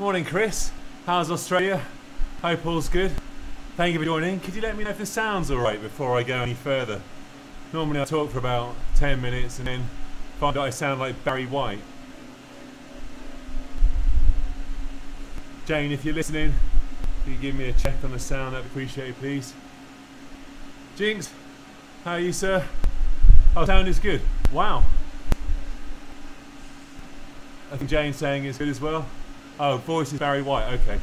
Morning, Chris. How's Australia? Hope all's good. Thank you for joining. Could you let me know if this sounds alright before I go any further? Normally I talk for about 10 minutes and then find out I sound like Barry White. Jane, if you're listening, can you give me a check on the sound? That'd appreciate it, please. Jinx, how are you, sir? Oh, sound is good. Wow. I think Jane's saying it's good as well. Oh, voice is Barry White. Okay.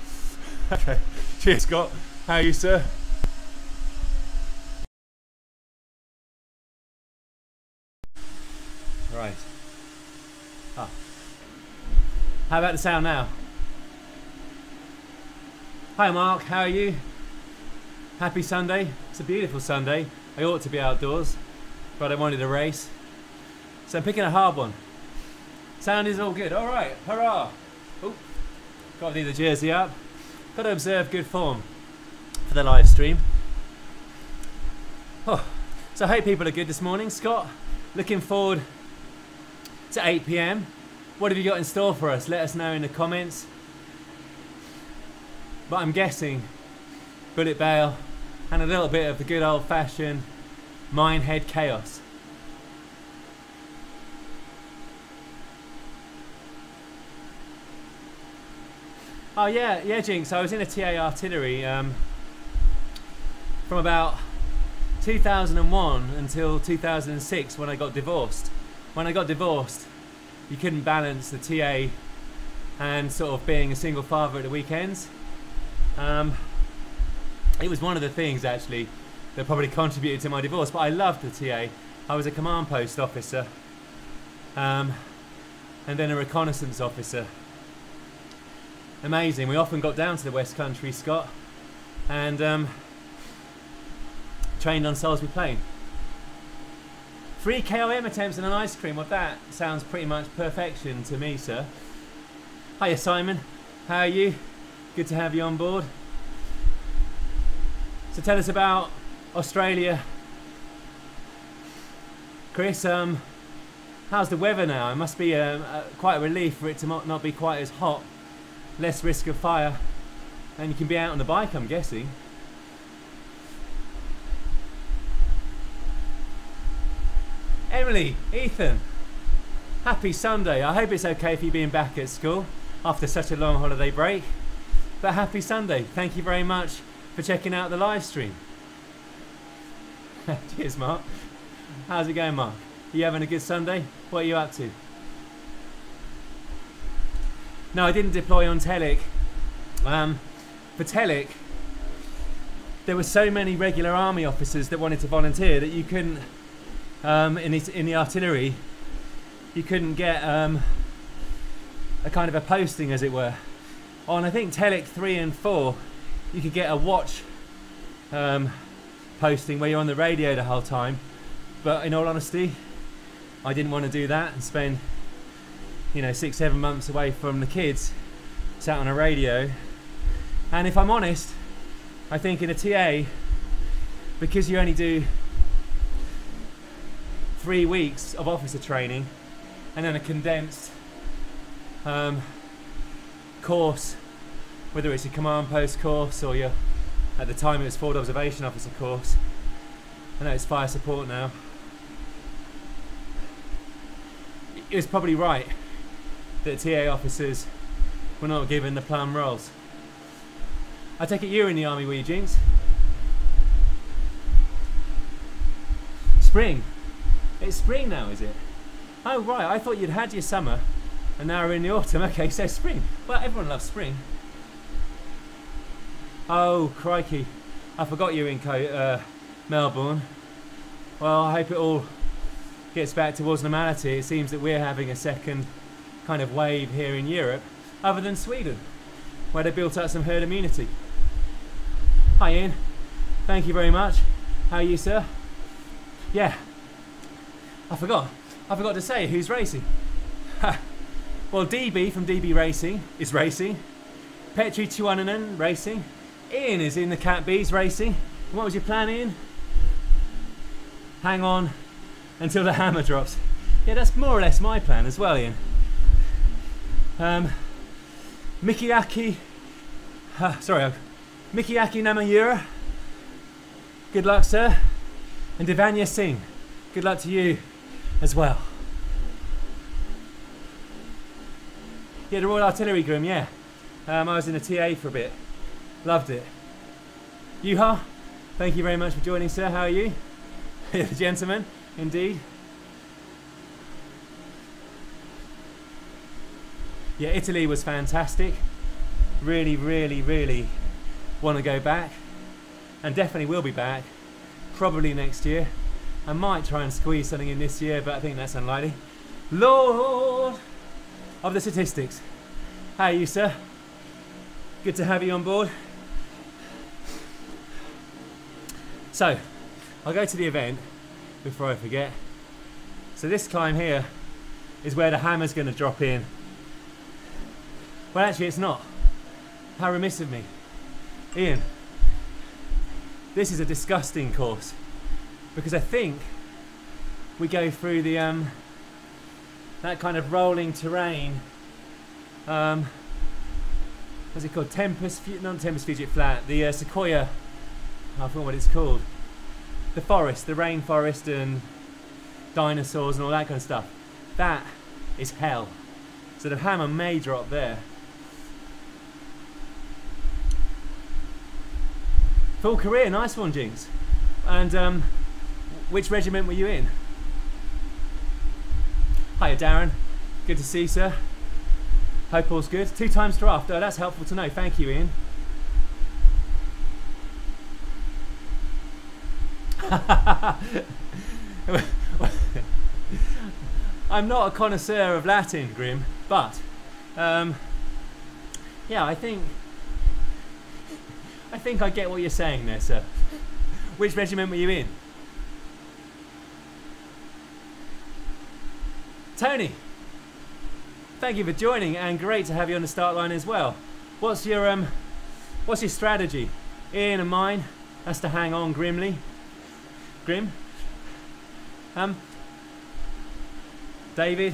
Okay. Cheers, Scott. How are you, sir? Right. Ah. How about the sound now? Hi, Mark. How are you? Happy Sunday. It's a beautiful Sunday. I ought to be outdoors, but I wanted a race. So I'm picking a hard one. Sound is all good. All right. Hurrah. Oh, got to do the jersey up. Got to observe good form for the live stream. Oh, so I hope people are good this morning. Scott, looking forward to 8 PM. What have you got in store for us? Let us know in the comments. But I'm guessing Bullet Bale and a little bit of the good old-fashioned Minehead Chaos. Oh yeah, Jinx, I was in a TA artillery from about 2001 until 2006 when I got divorced. When I got divorced, you couldn't balance the TA and sort of being a single father at the weekends. It was one of the things actually that probably contributed to my divorce, but I loved the TA. I was a command post officer and then a reconnaissance officer. Amazing. We often got down to the West Country, Scott, and trained on Salisbury Plain. 3 KOM attempts and an ice cream. Well, that sounds pretty much perfection to me, sir. Hiya, Simon. How are you? Good to have you on board. So tell us about Australia. Chris, how's the weather now? It must be quite a relief for it to not be quite as hot. Less risk of fire, and you can be out on the bike, I'm guessing. Emily, Ethan, happy Sunday. I hope it's okay for you being back at school after such a long holiday break, but happy Sunday. Thank you very much for checking out the live stream. Cheers, Mark. How's it going, Mark? Are you having a good Sunday? What are you up to? No, I didn't deploy on Telic. For Telic, there were so many regular army officers that wanted to volunteer that you couldn't, in the artillery, you couldn't get a kind of a posting, as it were. On, I think, Telic 3 and 4, you could get a watch posting where you're on the radio the whole time. But in all honesty, I didn't want to do that and spend, you know, 6-7 months away from the kids, sat on a radio. And if I'm honest, I think in a TA, because you only do 3 weeks of officer training and then a condensed course, whether it's your command post course or your, at the time it was forward observation officer course, I know it's fire support now, it was probably right that TA officers were not given the plum roles. I take it you were in the army, were you, Jinx? Spring. It's spring now, is it? Oh right, I thought you'd had your summer and now we're in the autumn. Okay, so spring. Well, everyone loves spring. Oh crikey, I forgot you were in Melbourne. Well, I hope it all gets back towards normality. It seems that we're having a second kind of wave here in Europe, other than Sweden, where they built up some herd immunity. Hi Ian, thank you very much. How are you, sir? Yeah, I forgot to say who's racing. Well, DB from DB Racing is racing, Petri Tuoninen racing, Ian is in the Cat Bees racing. What was your plan, Ian? Hang on until the hammer drops. Yeah, that's more or less my plan as well, Ian. Mikiaki Namayura, good luck sir, and Devanya Singh, good luck to you as well. Yeah, the Royal Artillery, Grim, yeah. I was in a TA for a bit, loved it. Yuha, thank you very much for joining sir, how are you? The gentleman, indeed. Yeah, Italy was fantastic. Really, really, really want to go back, and definitely will be back, probably next year. I might try and squeeze something in this year, but I think that's unlikely. Lord of the statistics, how are you, sir? Good to have you on board. So, I'll go to the event before I forget. So this climb here is where the hammer's going to drop in. Well, actually it's not. How remiss of me. Ian, this is a disgusting course because I think we go through the that kind of rolling terrain. What's it called? Tempest Fugit Flat. The Sequoia, I forgot what it's called. The forest, the rainforest and dinosaurs and all that kind of stuff. That is hell. So the hammer may drop there. Full career, nice one, Jinx. And which regiment were you in? Hiya, Darren. Good to see you, sir. Hope all's good. 2 times draft. Oh, that's helpful to know. Thank you, Ian. I'm not a connoisseur of Latin, Grim, but yeah, I think I get what you're saying there, sir. Which regiment were you in? Tony, thank you for joining, and great to have you on the start line as well. What's your strategy? Ian and mine, that's to hang on grimly. Grim. David,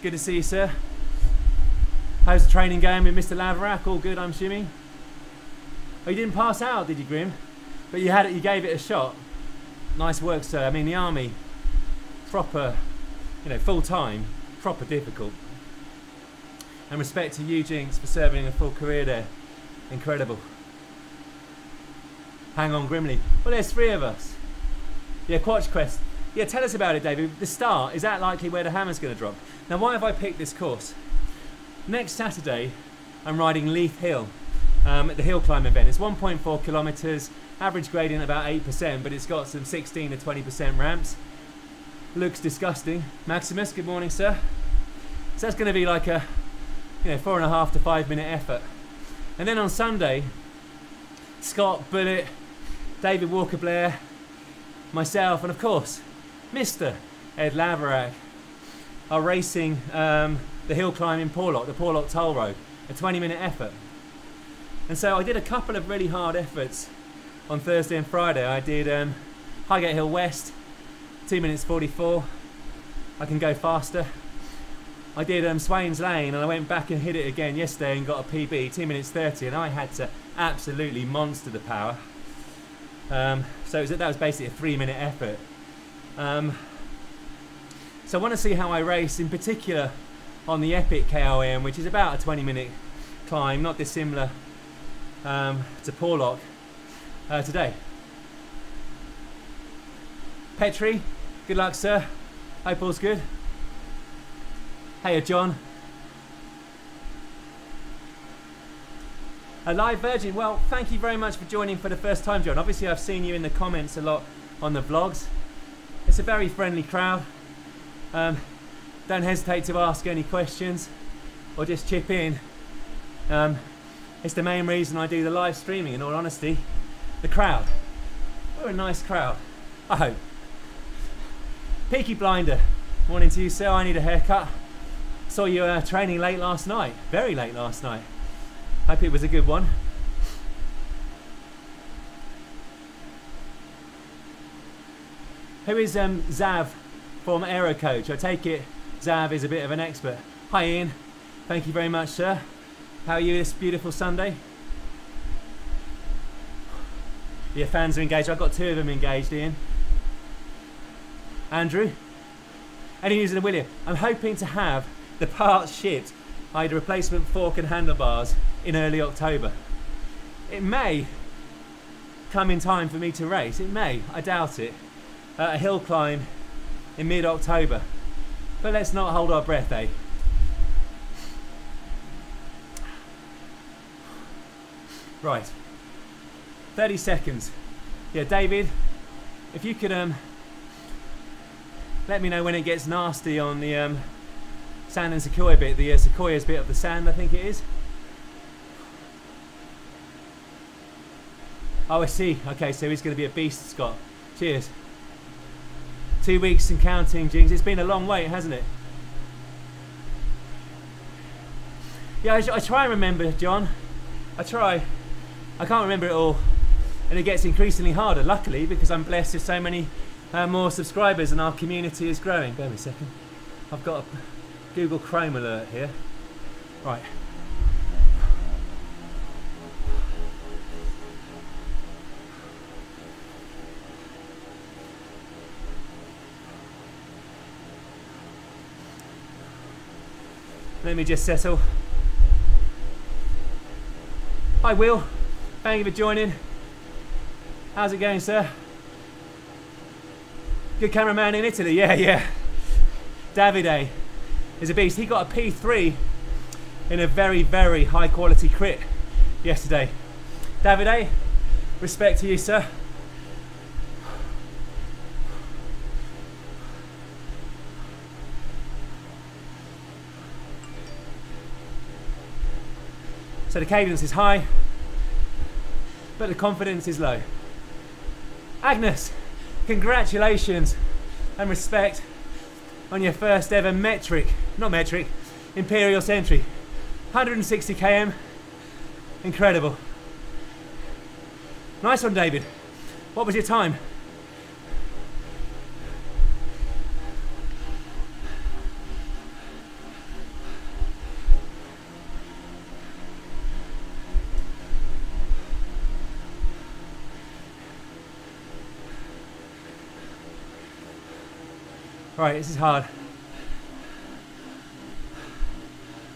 good to see you, sir. How's the training going with Mr. Laverack? All good, I'm assuming. Oh, you didn't pass out, did you, Grim? But you had it. You gave it a shot. Nice work, sir. I mean, the army, proper, you know, full time, proper difficult. And respect to you, Jinx, for serving a full career there. Incredible. Hang on, grimly. Well, there's 3 of us. Yeah, Quatch Quest. Yeah, tell us about it, David. The star, is that likely where the hammer's going to drop? Now, why have I picked this course? Next Saturday, I'm riding Leith Hill. At the hill climb event. It's 1.4 kilometers, average gradient about 8%, but it's got some 16 to 20% ramps. Looks disgusting. Maximus, good morning, sir. So that's going to be like a, you know, 4.5 to 5 minute effort. And then on Sunday, Scott, Bullet, David Walker Blair, myself, and of course, Mr. Ed Laverack are racing the hill climb in Porlock, the Porlock Toll Road, a 20-minute effort. And so I did a couple of really hard efforts on Thursday and Friday. I did Highgate Hill West, 2:44. I can go faster. I did Swain's Lane, and I went back and hit it again yesterday and got a PB, 2:30, and I had to absolutely monster the power. So that was basically a 3-minute effort. So I want to see how I race, in particular on the epic KOM, which is about a 20-minute climb, not dissimilar to Porlock today. Petri, good luck, sir. Hope all's good. Hey, John. A live virgin. Well, thank you very much for joining for the first time, John. Obviously, I've seen you in the comments a lot on the vlogs. It's a very friendly crowd. Don't hesitate to ask any questions or just chip in. It's the main reason I do the live streaming, in all honesty. The crowd. We're a nice crowd, I hope. Peaky Blinder, morning to you, sir. I need a haircut. Saw you training late last night, very late last night. Hope it was a good one. Who is Zav, former aero coach? I take it Zav is a bit of an expert. Hi Ian, thank you very much, sir. How are you this beautiful Sunday? Yeah, fans are engaged. I've got two of them engaged, Ian. Andrew? Any news in the William? I'm hoping to have the parts shipped, either replacement fork and handlebars, in early October. It may come in time for me to race. It may. I doubt it. A hill climb in mid-October. But let's not hold our breath, eh? Right. 30 seconds. Yeah, David, if you could let me know when it gets nasty on the sand and sequoia bit, the sequoias bit of the sand, I think it is. Oh, I see. Okay, so he's going to be a beast, Scott. Cheers. 2 weeks and counting, Jinx. It's been a long wait, hasn't it? Yeah, I try and remember, John. I try. I can't remember it all. And it gets increasingly harder, luckily, because I'm blessed with so many more subscribers and our community is growing. Bear me a second. I've got a Google Chrome alert here. Right. Let me just settle. Hi, Will. Thank you for joining. How's it going, sir? Good cameraman in Italy, yeah, yeah. Davide is a beast. He got a P3 in a very, very high quality crit yesterday. Davide, respect to you, sir. So the cadence is high, but the confidence is low. Agnes, congratulations and respect on your first ever Imperial Sentry. 160 km, incredible. Nice one, David. What was your time? Right, this is hard.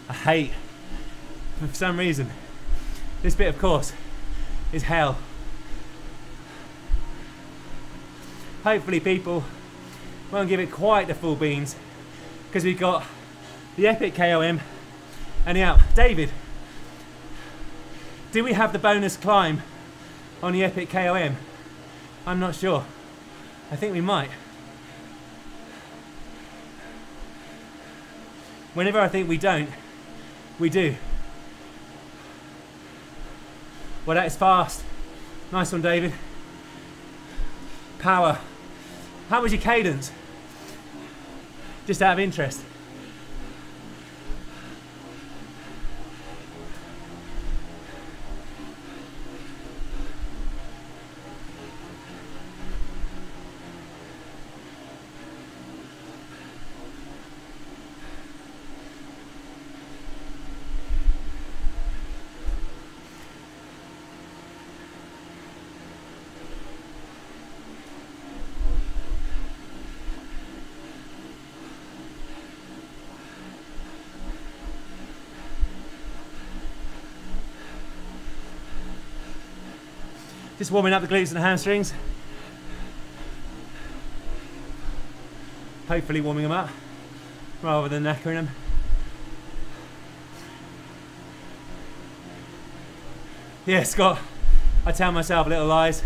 I hate, for some reason, this bit of course is hell. Hopefully people won't give it quite the full beans because we've got the epic KOM and the Alp. David, do we have the bonus climb on the epic KOM? I'm not sure. I think we might. Whenever I think we don't, we do. Well, that is fast. Nice one, David. Power. How was your cadence? Just out of interest. Just warming up the glutes and the hamstrings. Hopefully warming them up rather than knackering them. Yeah, Scott, I tell myself little lies.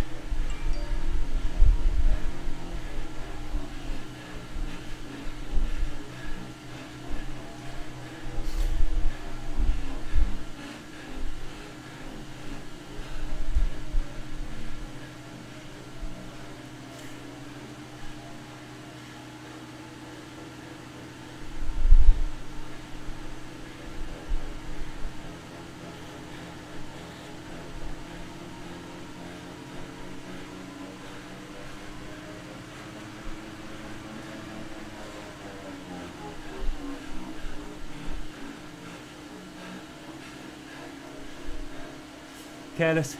careless.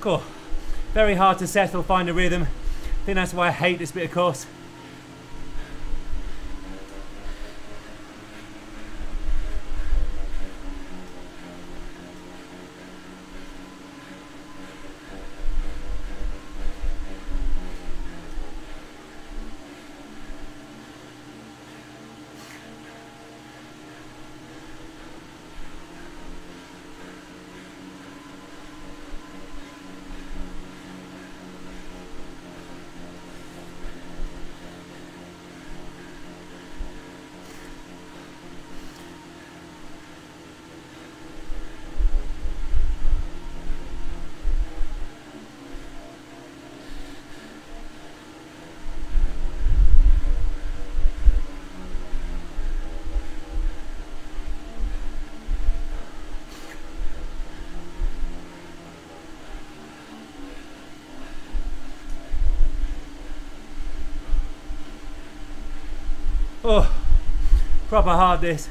Cool. Very hard to settle, find a rhythm. I think that's why I hate this bit of course. Oh, proper hard this.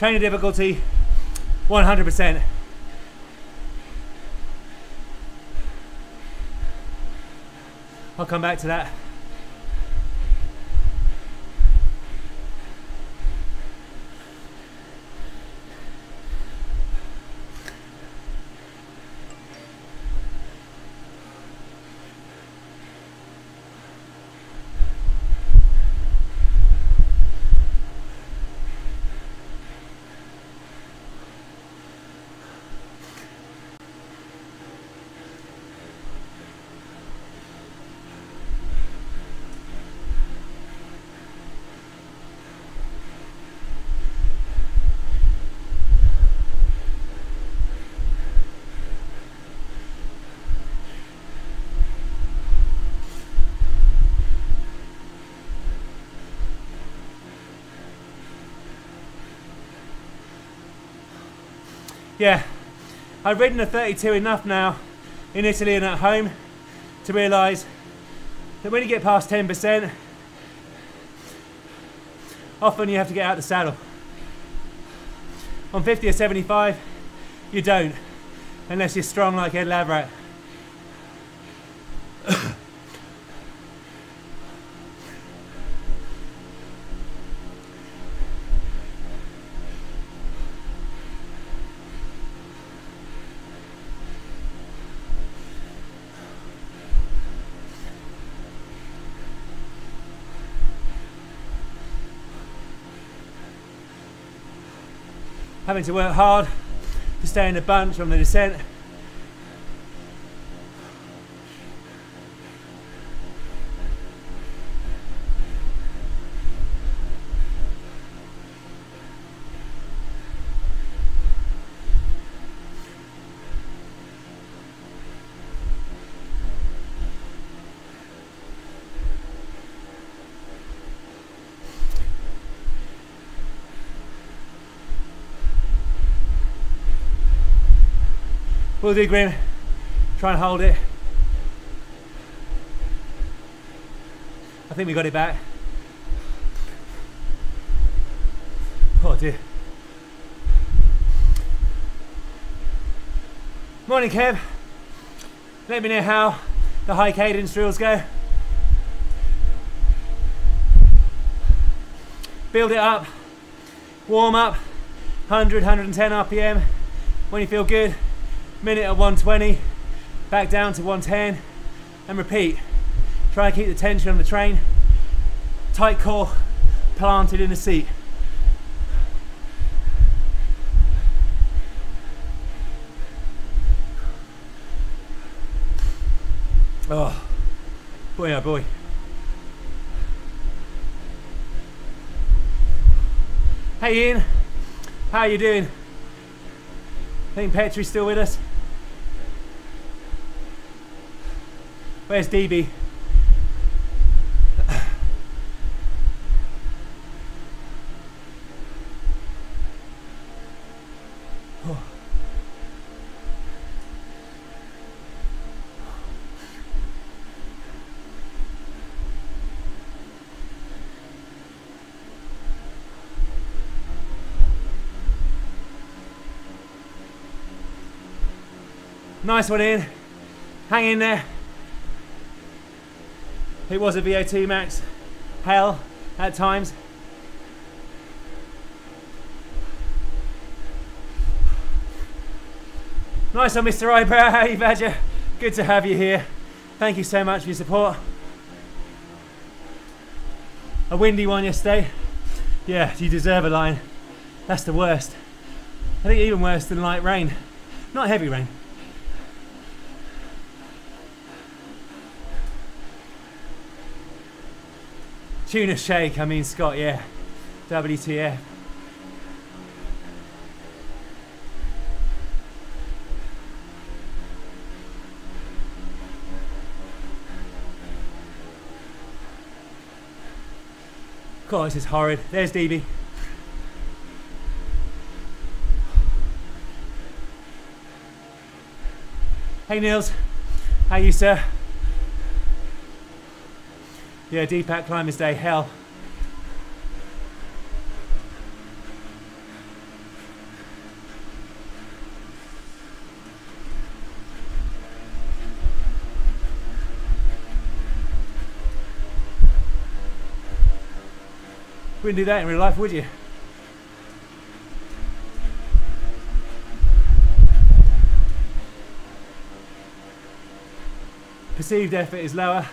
Training difficulty, 100%. I'll come back to that. Yeah, I've ridden a 32 enough now in Italy and at home to realise that when you get past 10%, often you have to get out the saddle. On 50 or 75, you don't, unless you're strong like Ed Laverack. Having to work hard to stay in a bunch on the descent. We'll do, Grim. Try and hold it. I think we got it back. Oh dear. Morning, Kev. Let me know how the high cadence drills go. Build it up. Warm up. 100, 110 RPM. When you feel good, minute at 120. Back down to 110. And repeat. Try and keep the tension on the train. Tight core planted in the seat. Oh, boy oh boy. Hey Ian, how are you doing? I think Petrie's still with us. Where's DB? Nice one, Ian. Hang in there. It was a VO2 max hell at times. Nice one, Mr. Eyebrow. How are you, Badger? Good to have you here. Thank you so much for your support. A windy one yesterday. Yeah, you deserve a line. That's the worst. I think even worse than light rain. Not heavy rain. Tuna shake, I mean Scott, yeah. WTF. God, this is horrid. There's DB. Hey Nils, how are you, sir? Yeah, Deepak Climbers Day, hell. Wouldn't do that in real life, would you? Perceived effort is lower.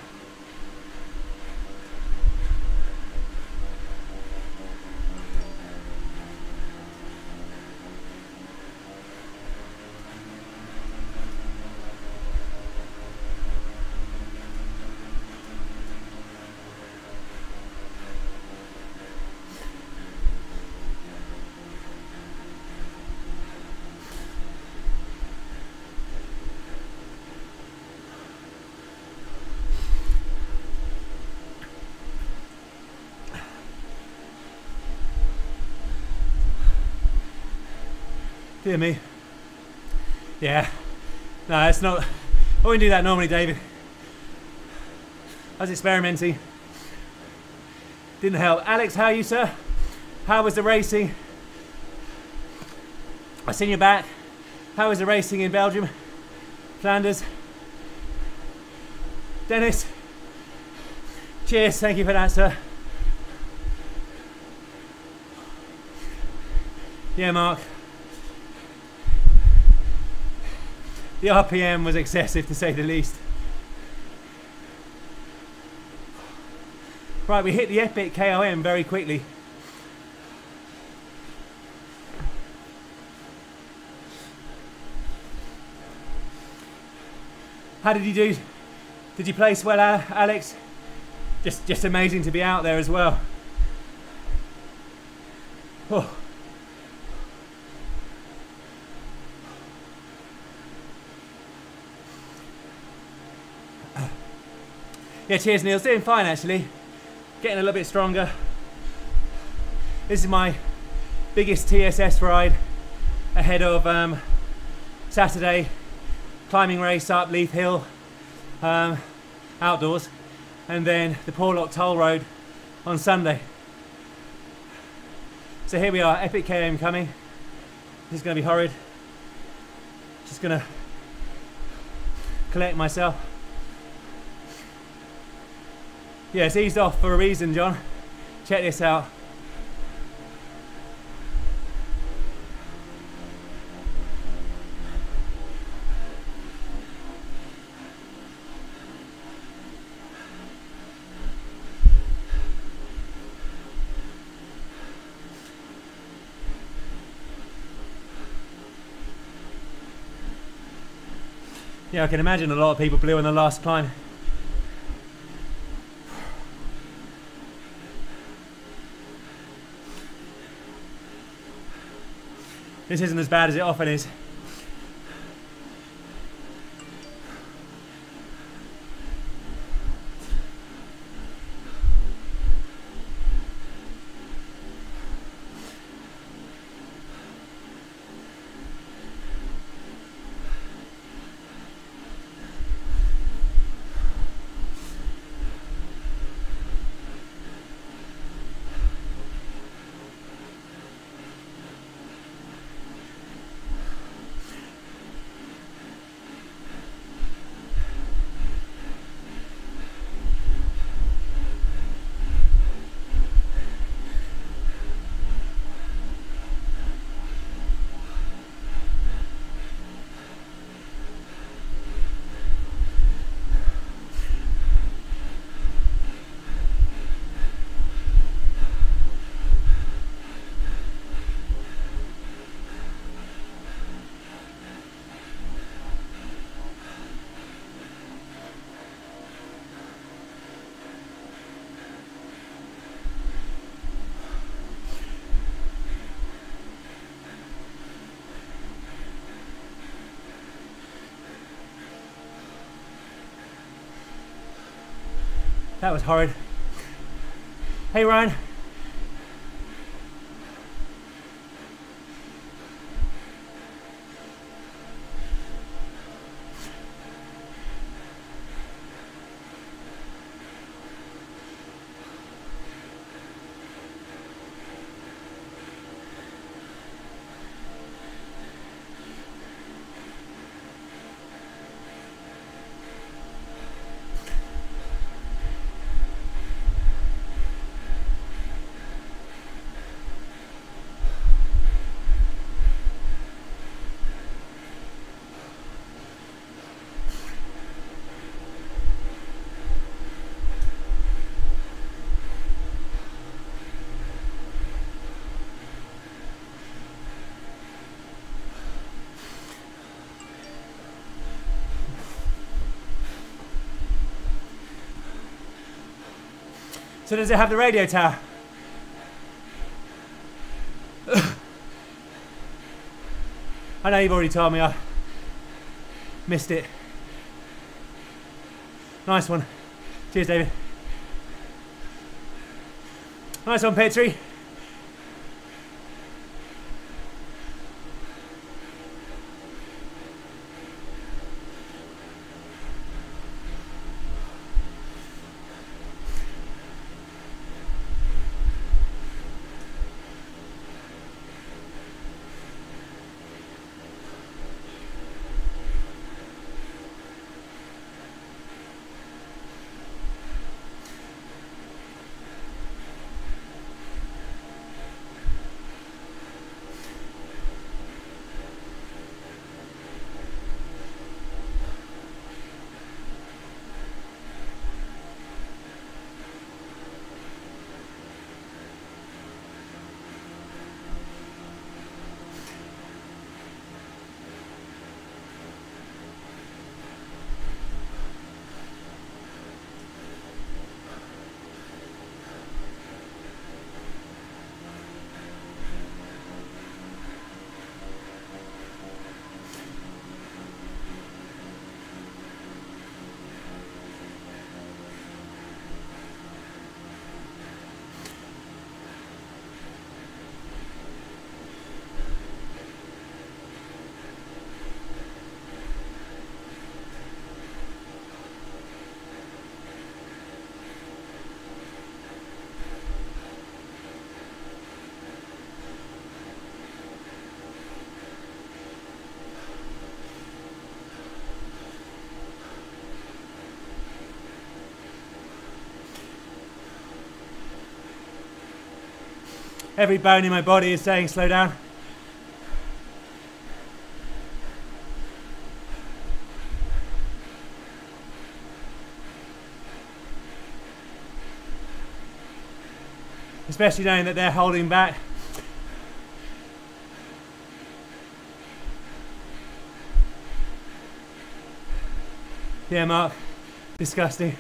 Dear me. Yeah. No, it's not. I wouldn't do that normally, David. I was experimenting. Didn't help. Alex, how are you, sir? How was the racing? I seen you back. How was the racing in Belgium? Flanders? Dennis? Cheers. Thank you for that, sir. Yeah, Mark. The RPM was excessive, to say the least. Right, we hit the epic KOM very quickly. How did you do? Did you place well, Alex? Just amazing to be out there as well. Oh. Yeah, cheers Nils, doing fine actually. Getting a little bit stronger. This is my biggest TSS ride ahead of Saturday climbing race up Leith Hill outdoors, and then the Porlock Toll Road on Sunday. So here we are, epic KOM coming. This is going to be horrid. Just going to collect myself. Yeah, it's eased off for a reason, John. Check this out. Yeah, I can imagine a lot of people blew on the last climb. This isn't as bad as it often is. That was horrid. Hey Ryan. So does it have the radio tower? I know you've already told me I missed it. Nice one. Cheers, David. Nice one, Petrie. Every bone in my body is saying slow down. Especially knowing that they're holding back. Yeah, Mark. Disgusting.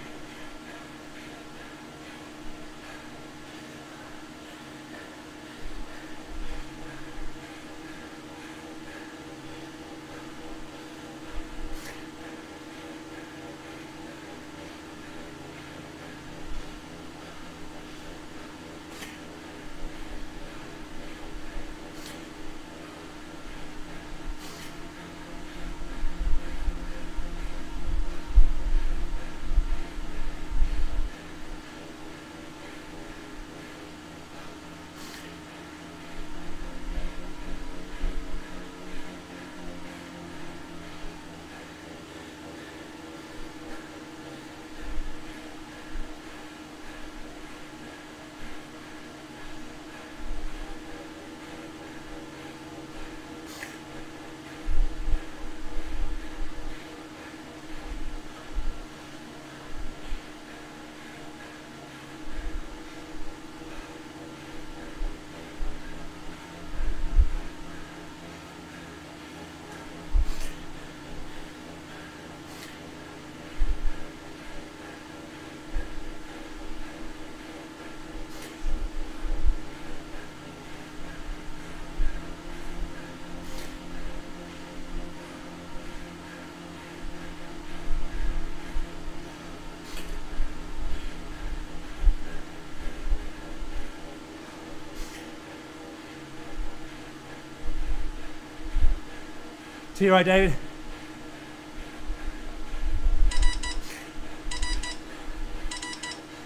To your right, David.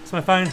It's my phone.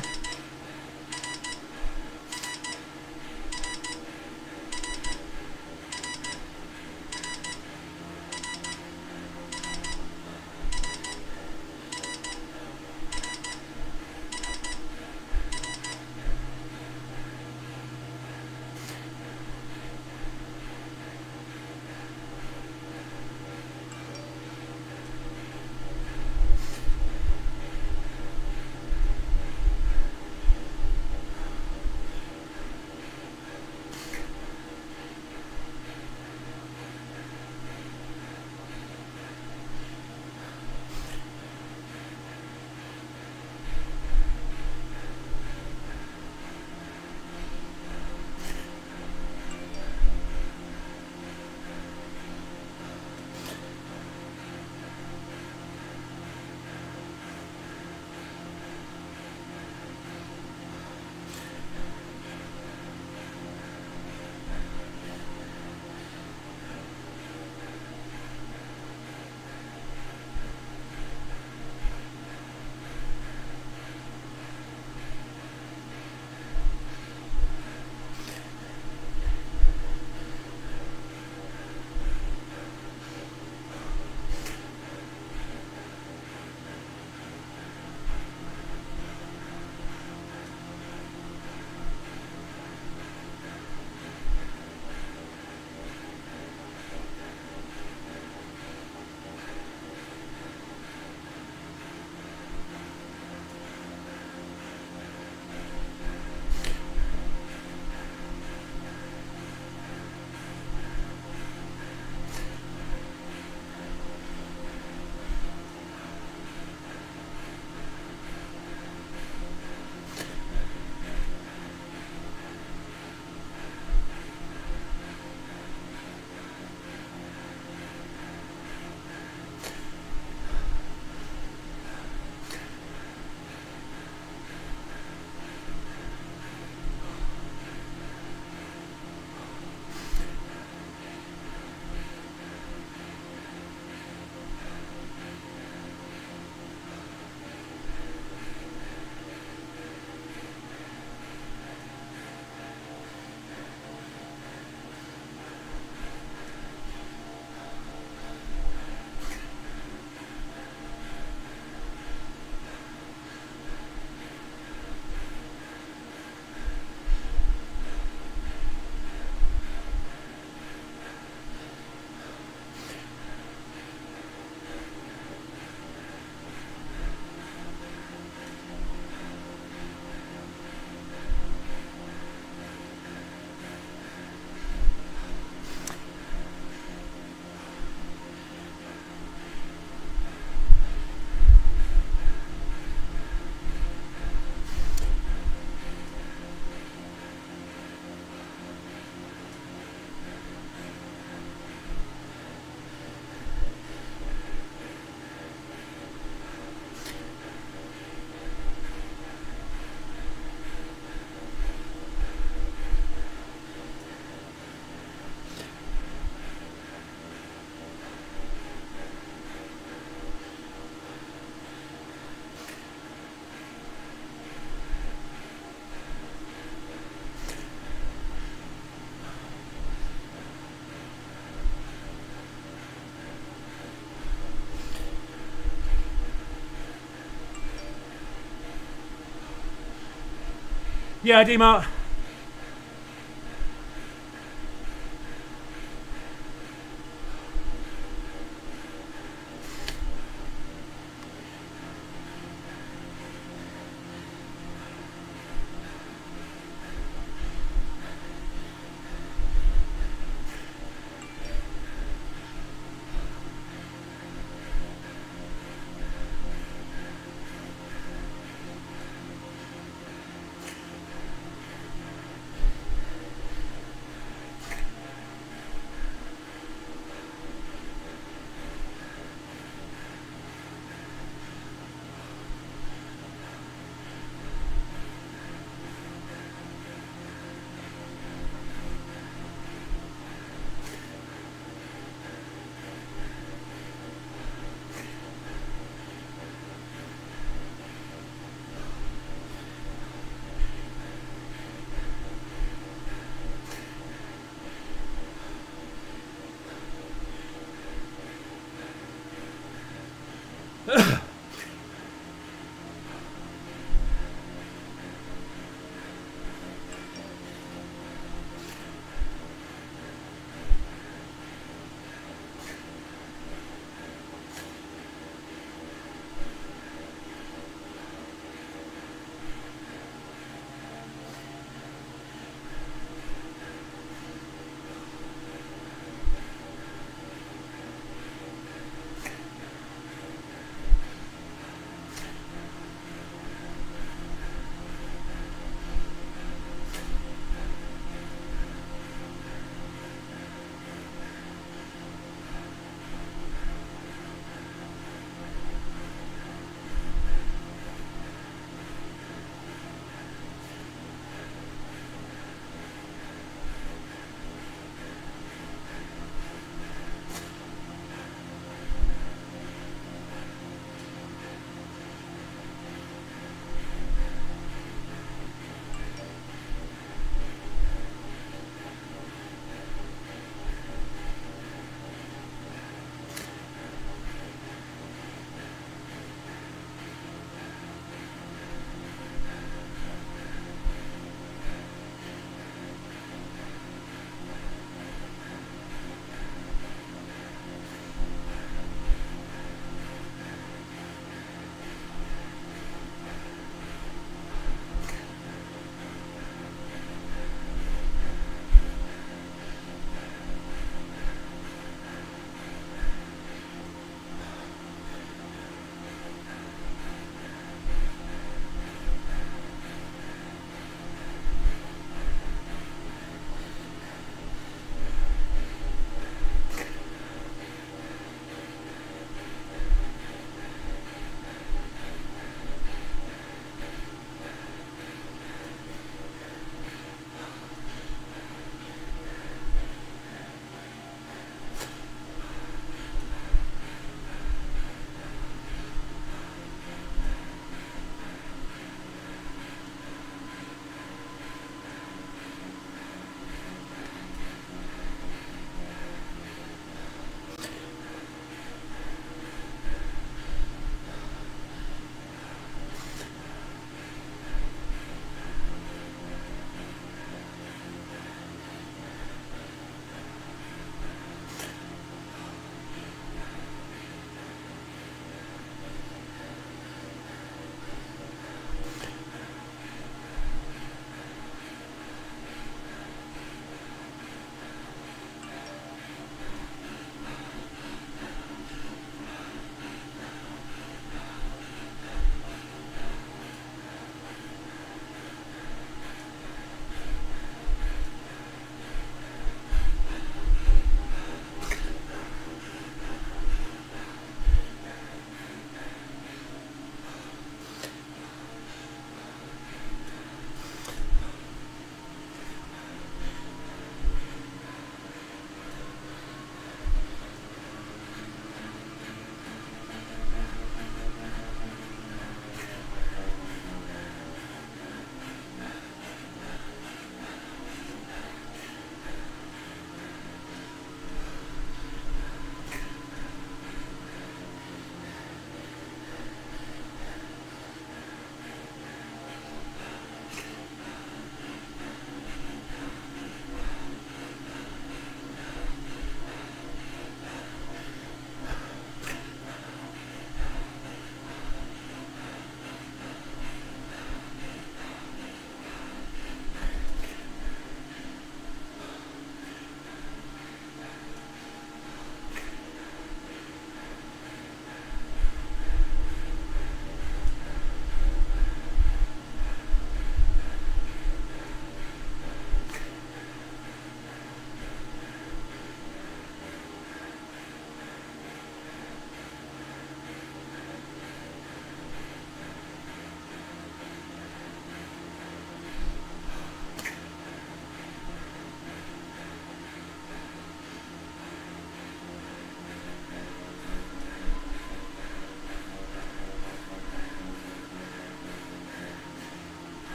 Yeah, I do, Mark.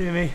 Hear me?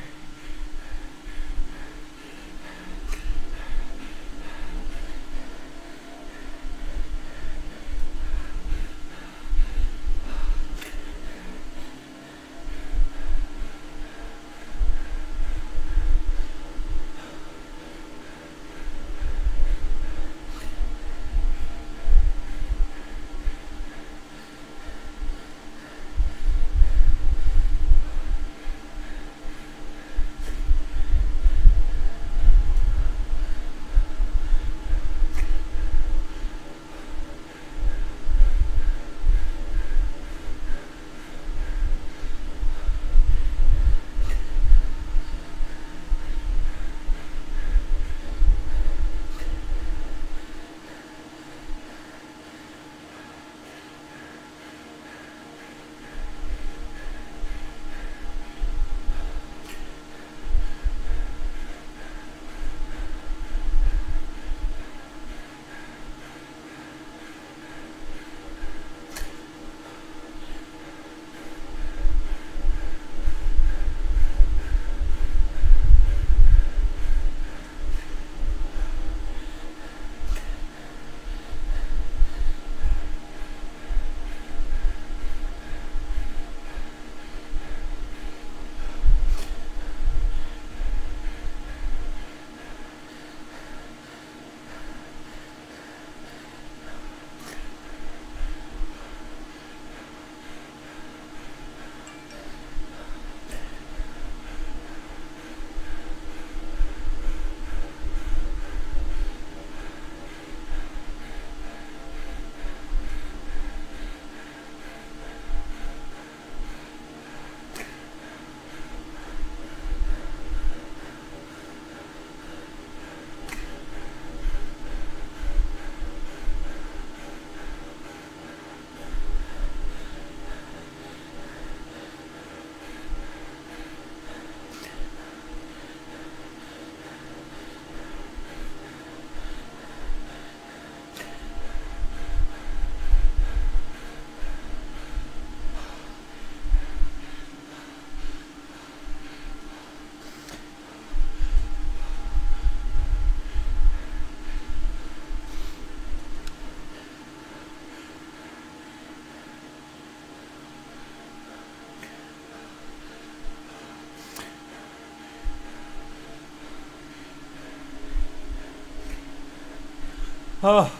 Oh.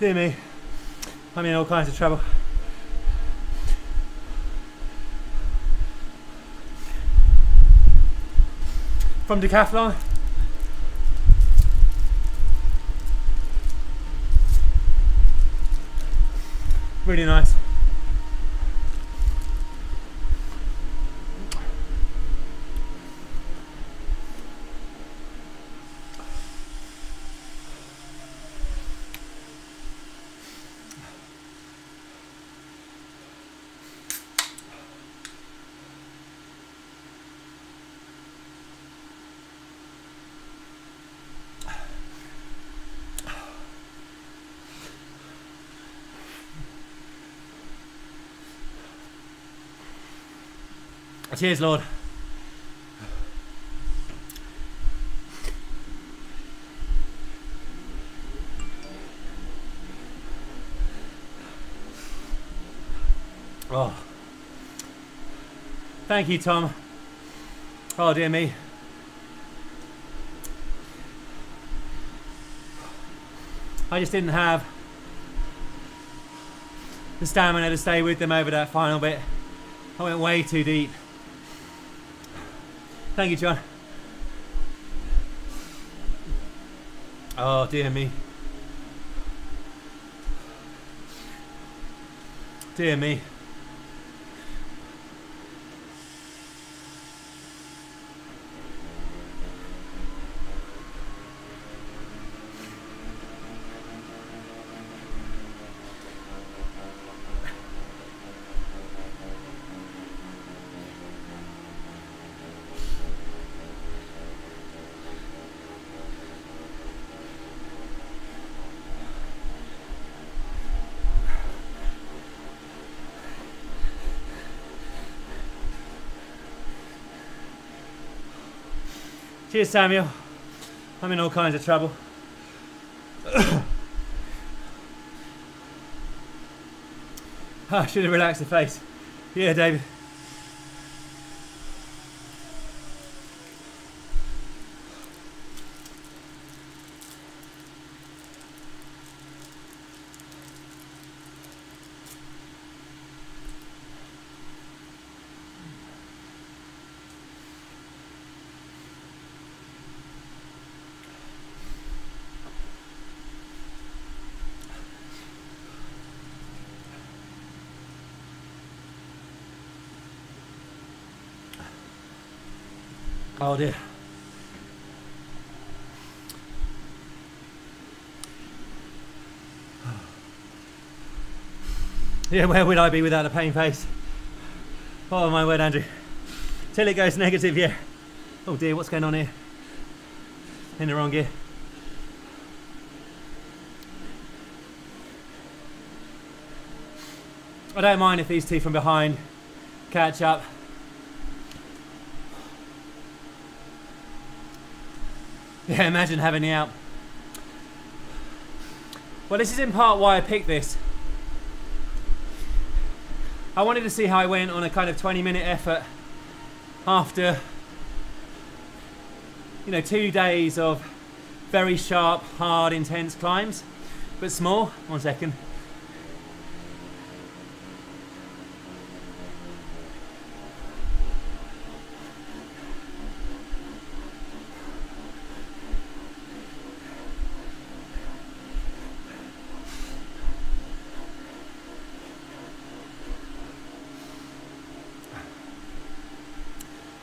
Dear me, I'm in all kinds of trouble. From Decathlon. Really nice. Cheers, Lord. Oh, thank you, Tom. Oh, dear me. I just didn't have the stamina to stay with them over that final bit. I went way too deep. Thank you, John. Oh, dear me. Dear me. Cheers, Samuel. I'm in all kinds of trouble. I should have relaxed the face. Yeah, David. Oh dear. Yeah, where would I be without a pain face? Oh my word, Andrew. Till it goes negative, yeah. Oh dear, what's going on here? In the wrong gear. I don't mind if these two from behind catch up. Yeah, imagine having the Alp. Well, this is in part why I picked this. I wanted to see how I went on a kind of 20-minute effort after, you know, 2 days of very sharp, hard, intense climbs, but small. 1 second.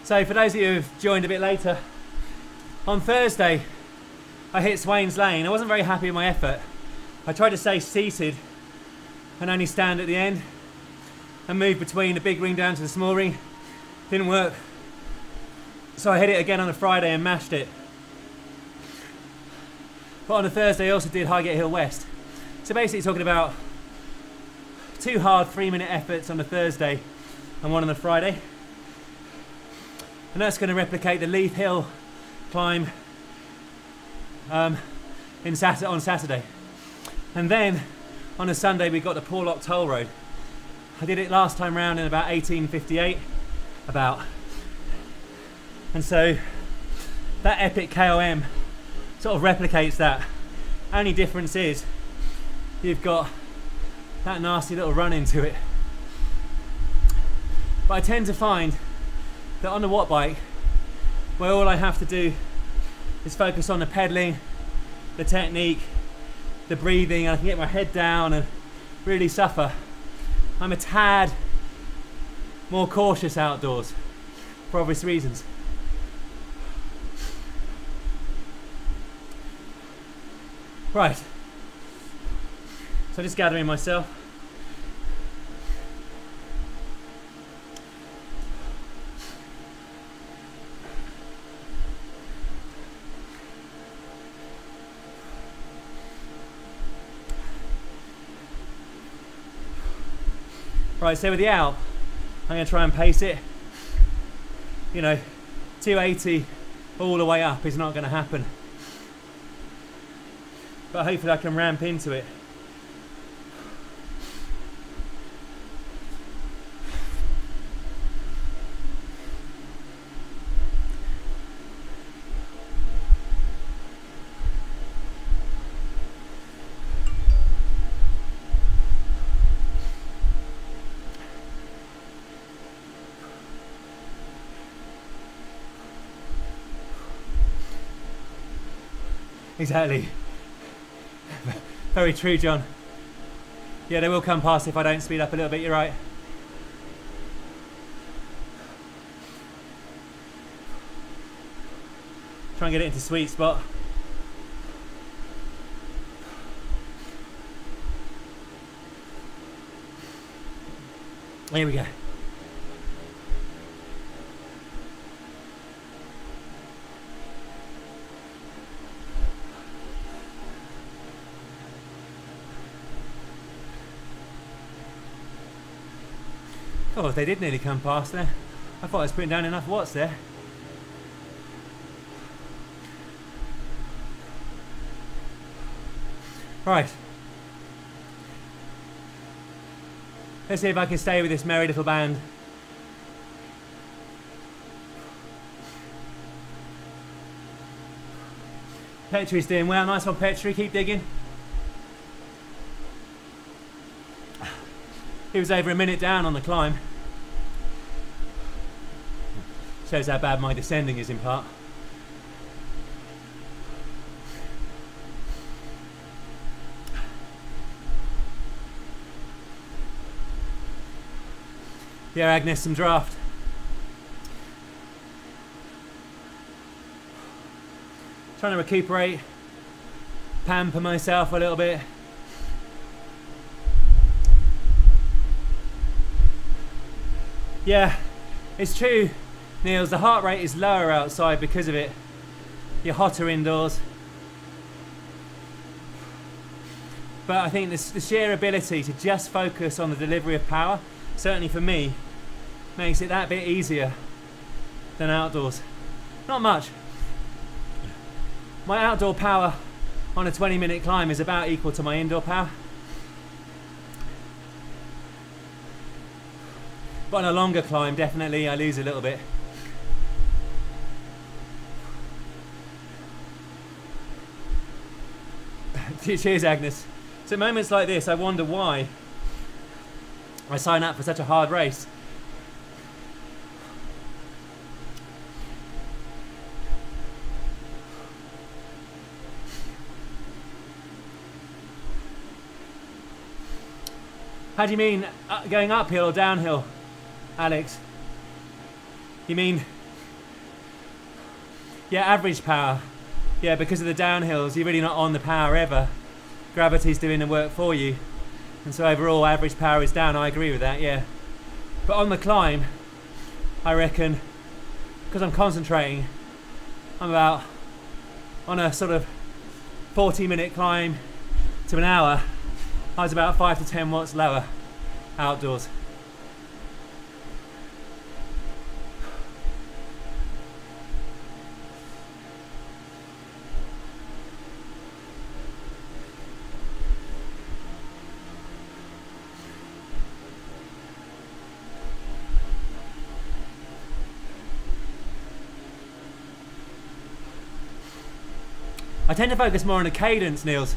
So for those of you who've joined a bit later, on Thursday I hit Swain's Lane. I wasn't very happy with my effort. I tried to stay seated and only stand at the end and move between the big ring down to the small ring. Didn't work. So I hit it again on a Friday and mashed it. But on a Thursday I also did Highgate Hill West. So basically talking about 2 hard 3-minute efforts on a Thursday and 1 on a Friday. And that's going to replicate the Leith Hill climb on Saturday. And then on a Sunday we got the Porlock Toll Road. I did it last time round in about 1858, about. And so that epic KOM sort of replicates that. Only difference is you've got that nasty little run into it. But I tend to find that on the watt bike, where all I have to do is focus on the pedaling, the technique, the breathing, and I can get my head down and really suffer. I'm a tad more cautious outdoors, for obvious reasons. Right, so just gathering myself. Right, so with the Alp, I'm going to try and pace it. You know, 280 all the way up is not going to happen. But hopefully I can ramp into it. Exactly. Very true, John. Yeah, they will come past if I don't speed up a little bit, you're right. Try and get it into sweet spot. Here we go. Oh, they did nearly come past there. I thought I was putting down enough watts there. Right. Let's see if I can stay with this merry little band. Petrie's doing well. Nice one, Petrie. Keep digging. He was over a minute down on the climb. Shows how bad my descending is in part. Yeah, Agnes, some draft. Trying to recuperate, pamper myself a little bit. Yeah, it's true, Nils, the heart rate is lower outside because of it. You're hotter indoors. But I think the sheer ability to just focus on the delivery of power, certainly for me, makes it that bit easier than outdoors. Not much. My outdoor power on a 20-minute climb is about equal to my indoor power. But on a longer climb, definitely I lose a little bit. Cheers, Agnes. So moments like this, I wonder why I sign up for such a hard race. How do you mean, going uphill or downhill, Alex? You mean, yeah, average power. Yeah, because of the downhills, you're really not on the power ever. Gravity's doing the work for you. And so overall, average power is down. I agree with that, yeah. But on the climb, I reckon, because I'm concentrating, I'm about on a sort of 40-minute climb to an hour, I was about 5 to 10 watts lower outdoors. I tend to focus more on the cadence, Nils.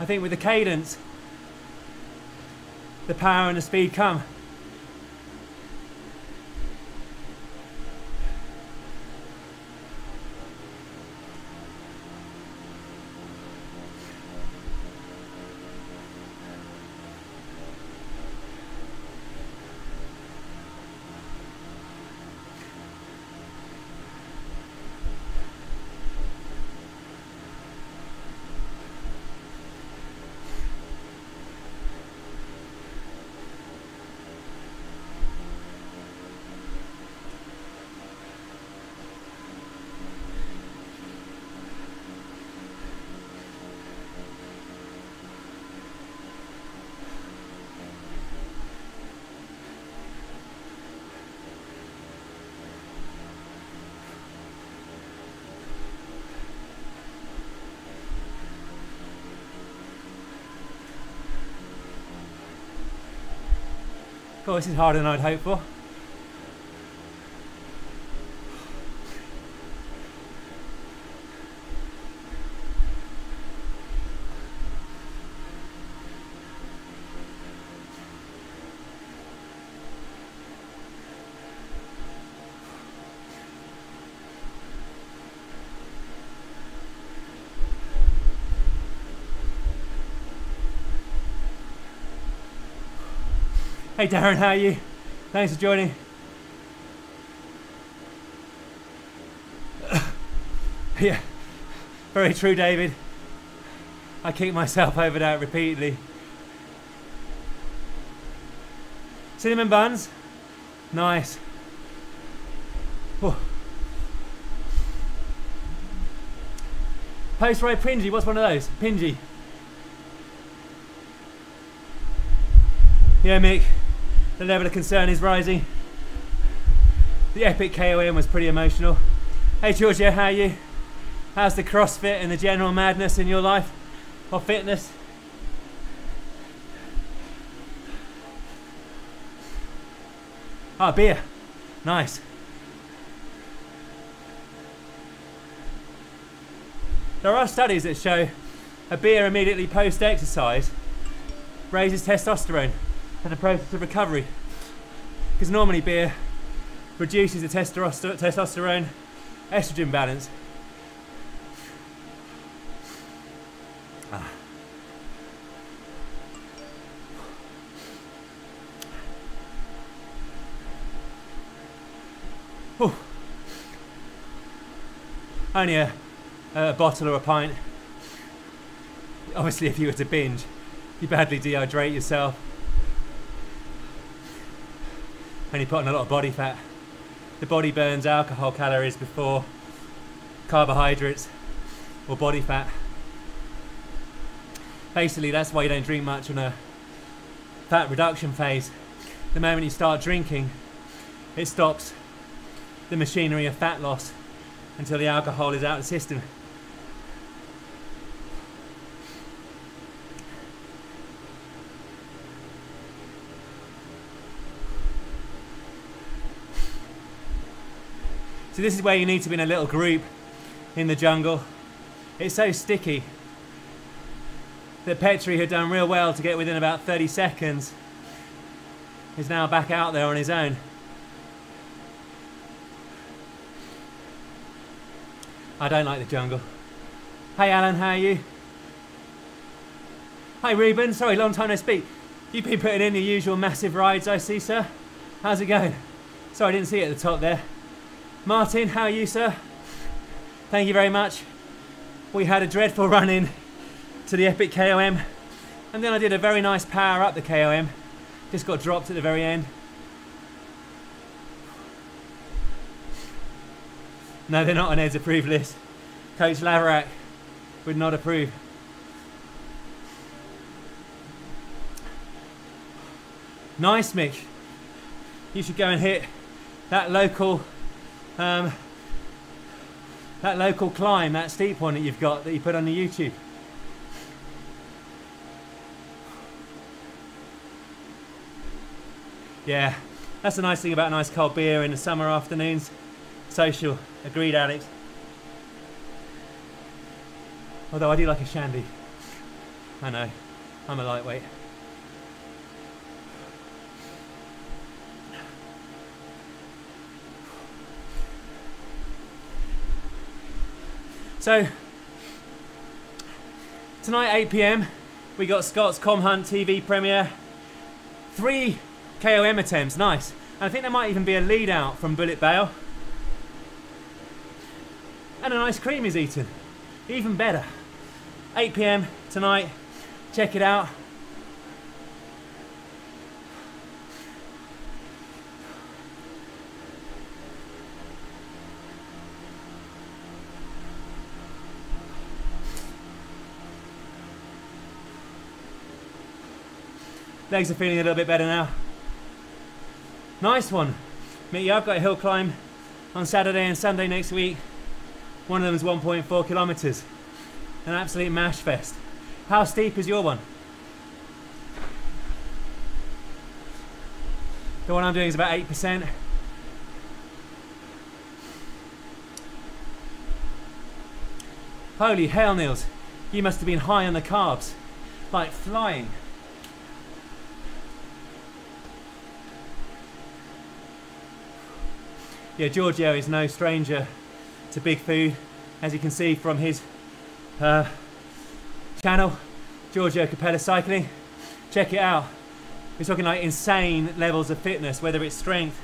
I think with the cadence, the power and the speed come. Oh, this is harder than I'd hoped for. Hey Darren, how are you? Thanks for joining. Yeah, very true, David. I kick myself over that repeatedly. Cinnamon buns? Nice. Whew. Post-ride Pingy, what's one of those? Pingy. Yeah, Mick. The level of concern is rising. The epic KOM was pretty emotional. Hey Georgia, how are you? How's the CrossFit and the general madness in your life or fitness? Ah, beer. Nice. There are studies that show a beer immediately post-exercise raises testosterone in the process of recovery, because normally beer reduces the testosterone estrogen balance. Ooh. Only a bottle or a pint. Obviously if you were to binge, you badly dehydrate yourself and you put on a lot of body fat. The body burns alcohol calories before carbohydrates or body fat. Basically that's why you don't drink much on a fat reduction phase. The moment you start drinking, it stops the machinery of fat loss until the alcohol is out of the system. So this is where you need to be in a little group in the jungle. It's so sticky that Petrie, had done real well to get within about 30 seconds, is now back out there on his own. I don't like the jungle. Hey Alan, how are you? Hi Ruben, sorry, long time no speak. You've been putting in your usual massive rides, I see, sir. How's it going? Sorry, I didn't see it at the top there. Martin, how are you, sir? Thank you very much. We had a dreadful run in to the epic KOM, and then I did a very nice power up the KOM. Just got dropped at the very end. No, they're not on Ed's approved list. Coach Laverack would not approve. Nice, Mick. You should go and hit that local climb, that steep one that you've got that you put on the YouTube. Yeah, that's the nice thing about a nice cold beer in the summer afternoons. Social. Agreed, Alex. Although I do like a shandy. I know, I'm a lightweight. So, tonight 8 PM, we got Scott's Com Hunt TV premiere. 3 KOM attempts, nice. And I think there might even be a lead out from Bullet Bale. And an ice cream is eaten. Even better. 8 PM tonight. Check it out. Legs are feeling a little bit better now. Nice one. Mick, yeah, I've got a hill climb on Saturday and Sunday next week. One of them is 1.4 kilometers. An absolute mash fest. How steep is your one? The one I'm doing is about 8%. Holy hell, Nils. You must have been high on the carbs. Like flying. Yeah, Giorgio is no stranger to big food, as you can see from his channel, Giorgio Capella Cycling. Check it out. We're talking like insane levels of fitness, whether it's strength,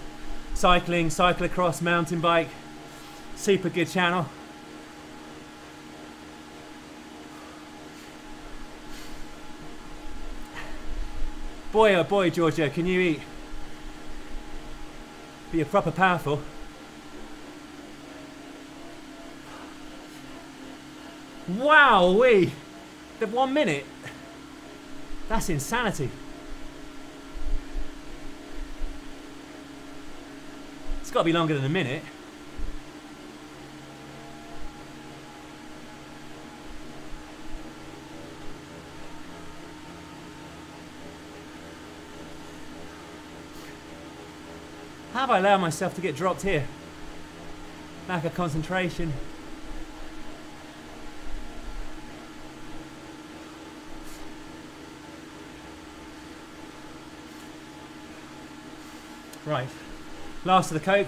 cycling, cyclocross, mountain bike. Super good channel. Boy oh boy, Giorgio, can you eat? But you're proper powerful. Wowee! The 1 minute. That's insanity. It's got to be longer than a minute. How have I allowed myself to get dropped here? Lack of concentration. Right, last of the coke.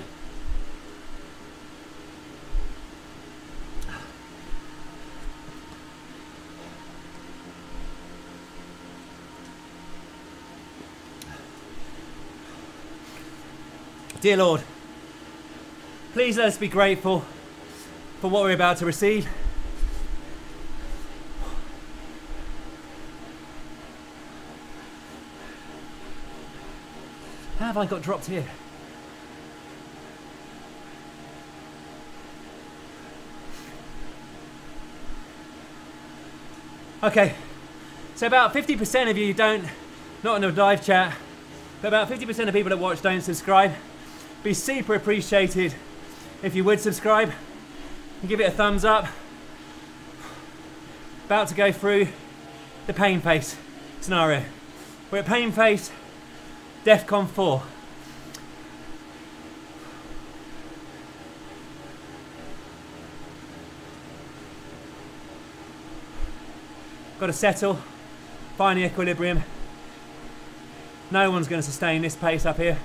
Dear Lord, please let us be grateful for what we're about to receive. How have I got dropped here? Okay, so about 50% of you don't, not in a live chat, but about 50% of people that watch don't subscribe. Be super appreciated if you would subscribe and give it a thumbs up. About to go through the pain face scenario. We're at pain face DEFCON 4. Got to settle, find the equilibrium. No one's going to sustain this pace up here.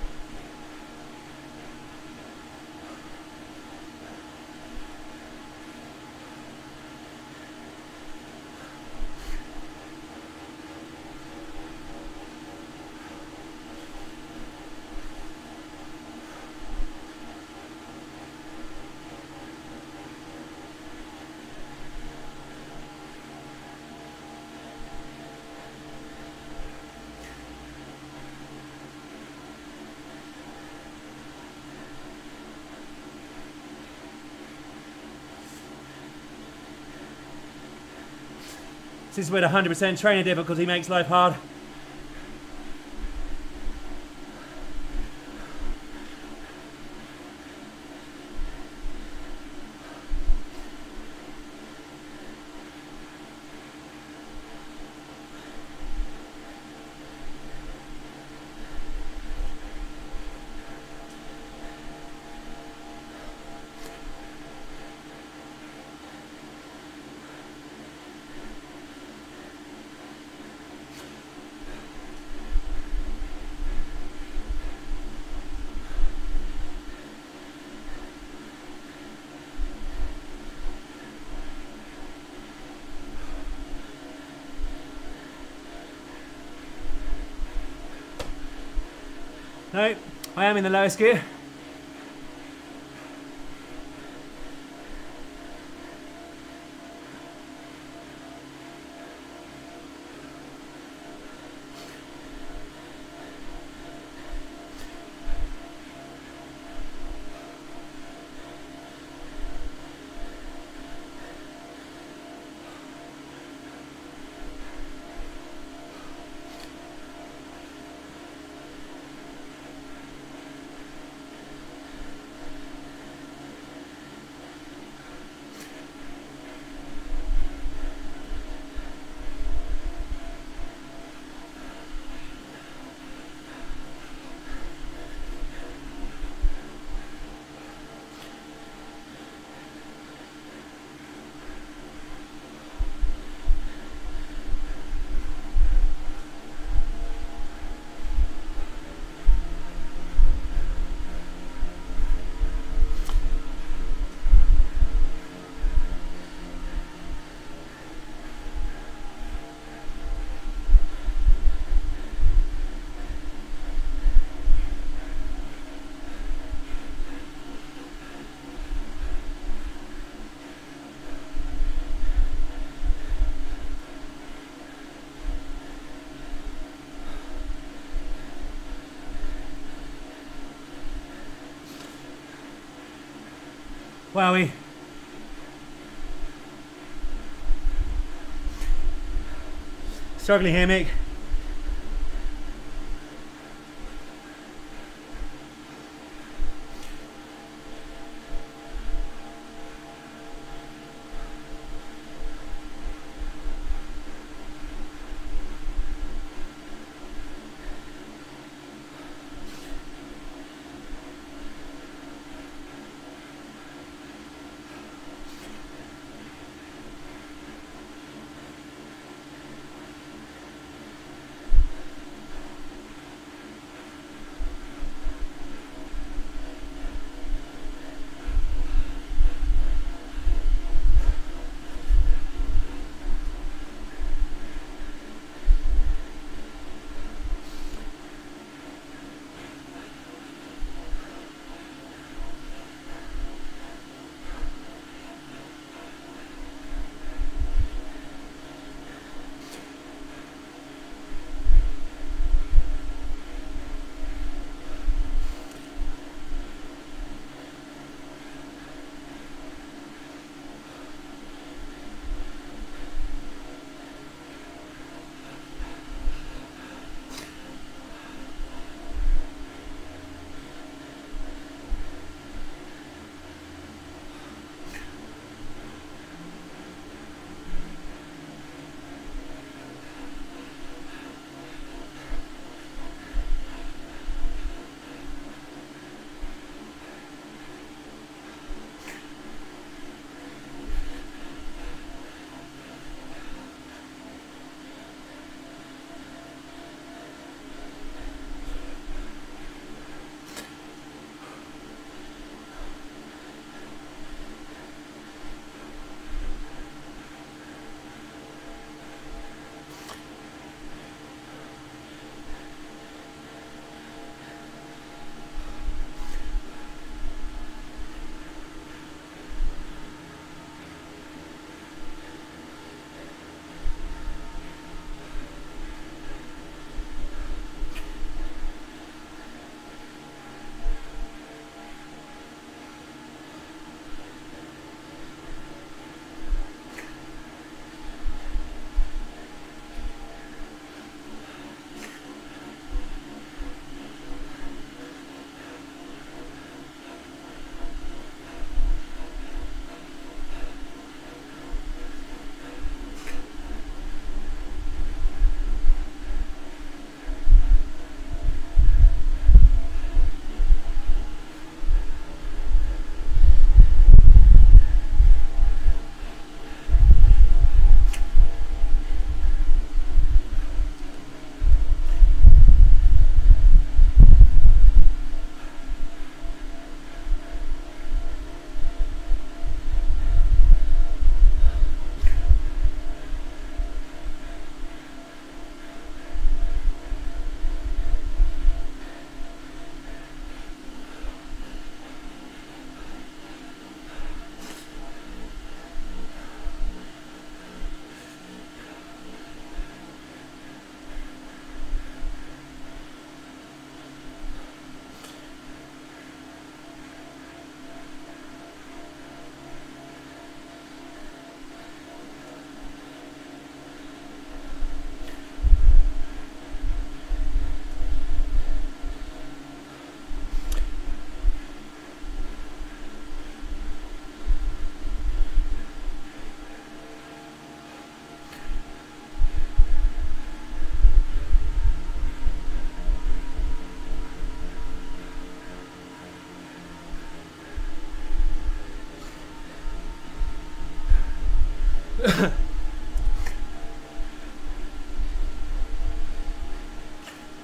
This is where the 100% training difficulty makes life hard. No, I am in the lowest gear. Wowie. Struggling here, Mick.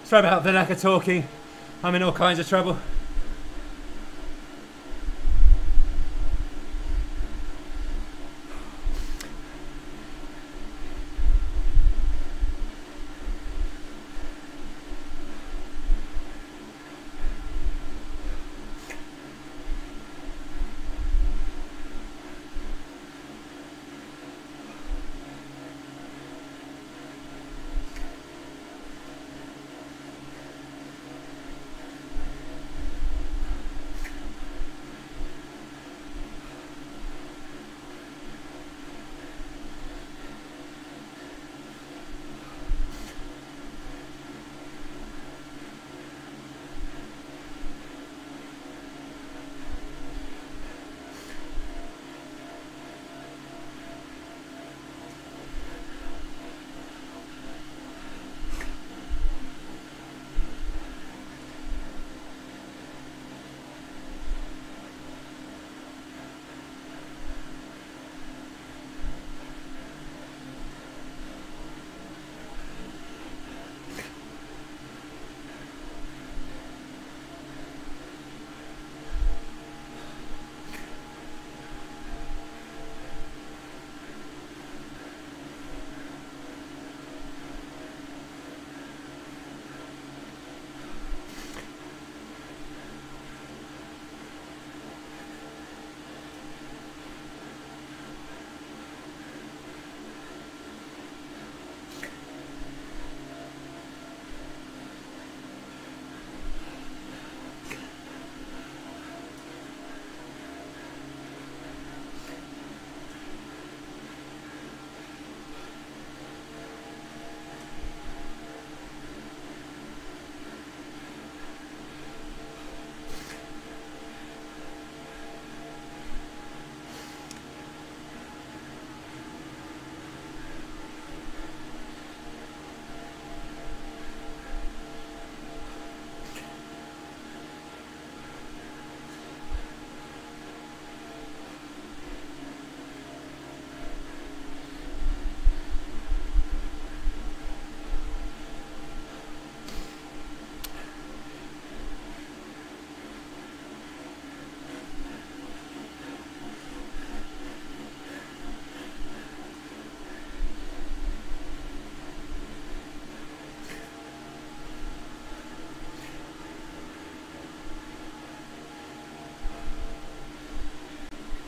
Sorry about the lack of talking. I'm in all kinds of trouble.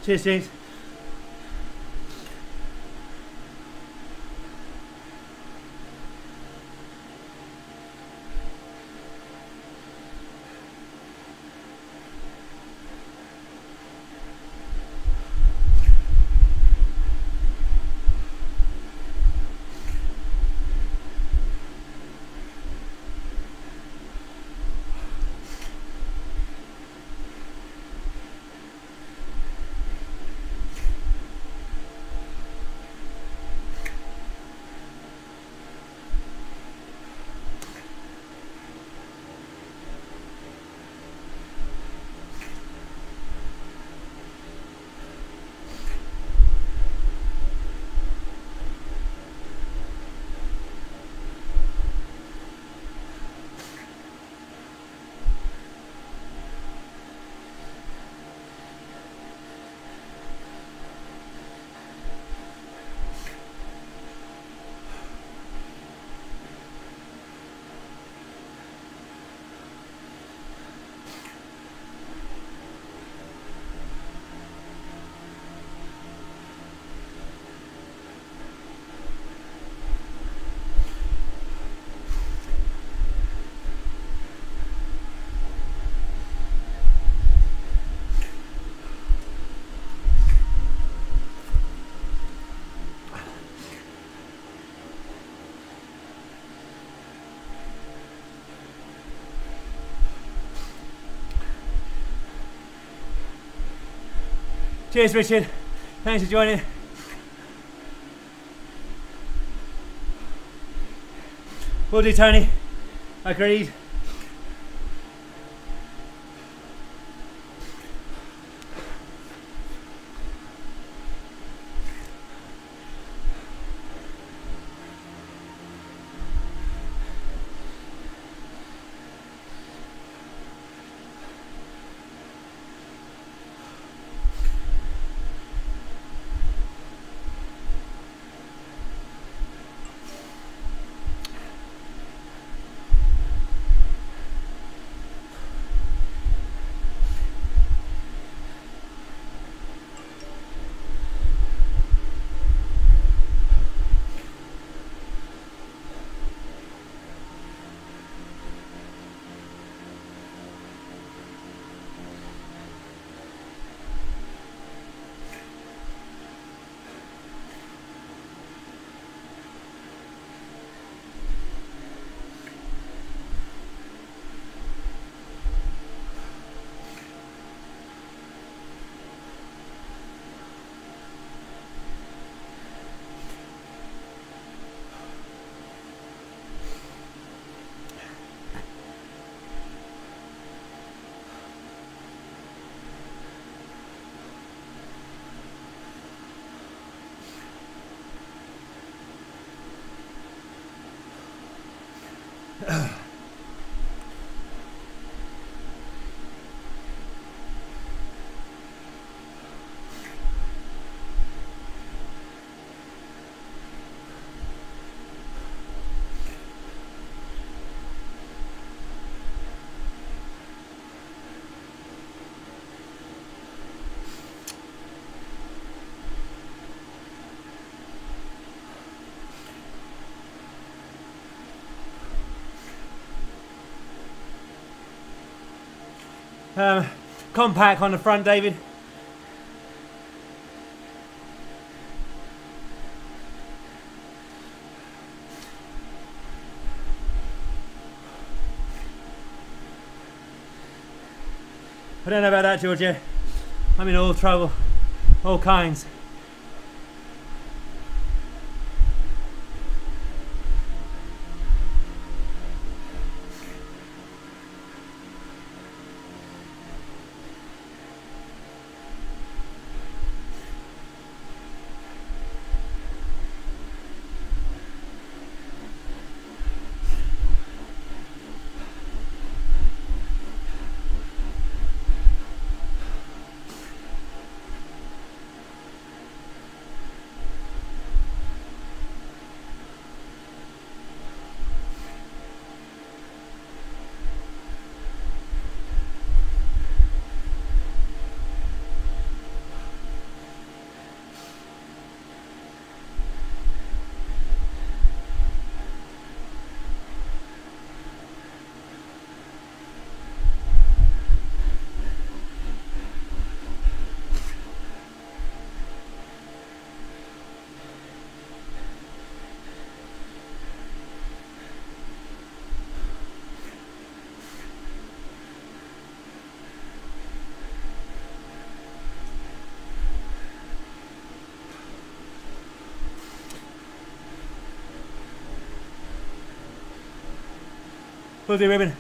Cheers, James. Cheers, Richard. Thanks for joining. Will do, Tony. Agreed. Compact on the front, David. I don't know about that, Georgia. I'm in all trouble, all kinds. Will do, Ribbon.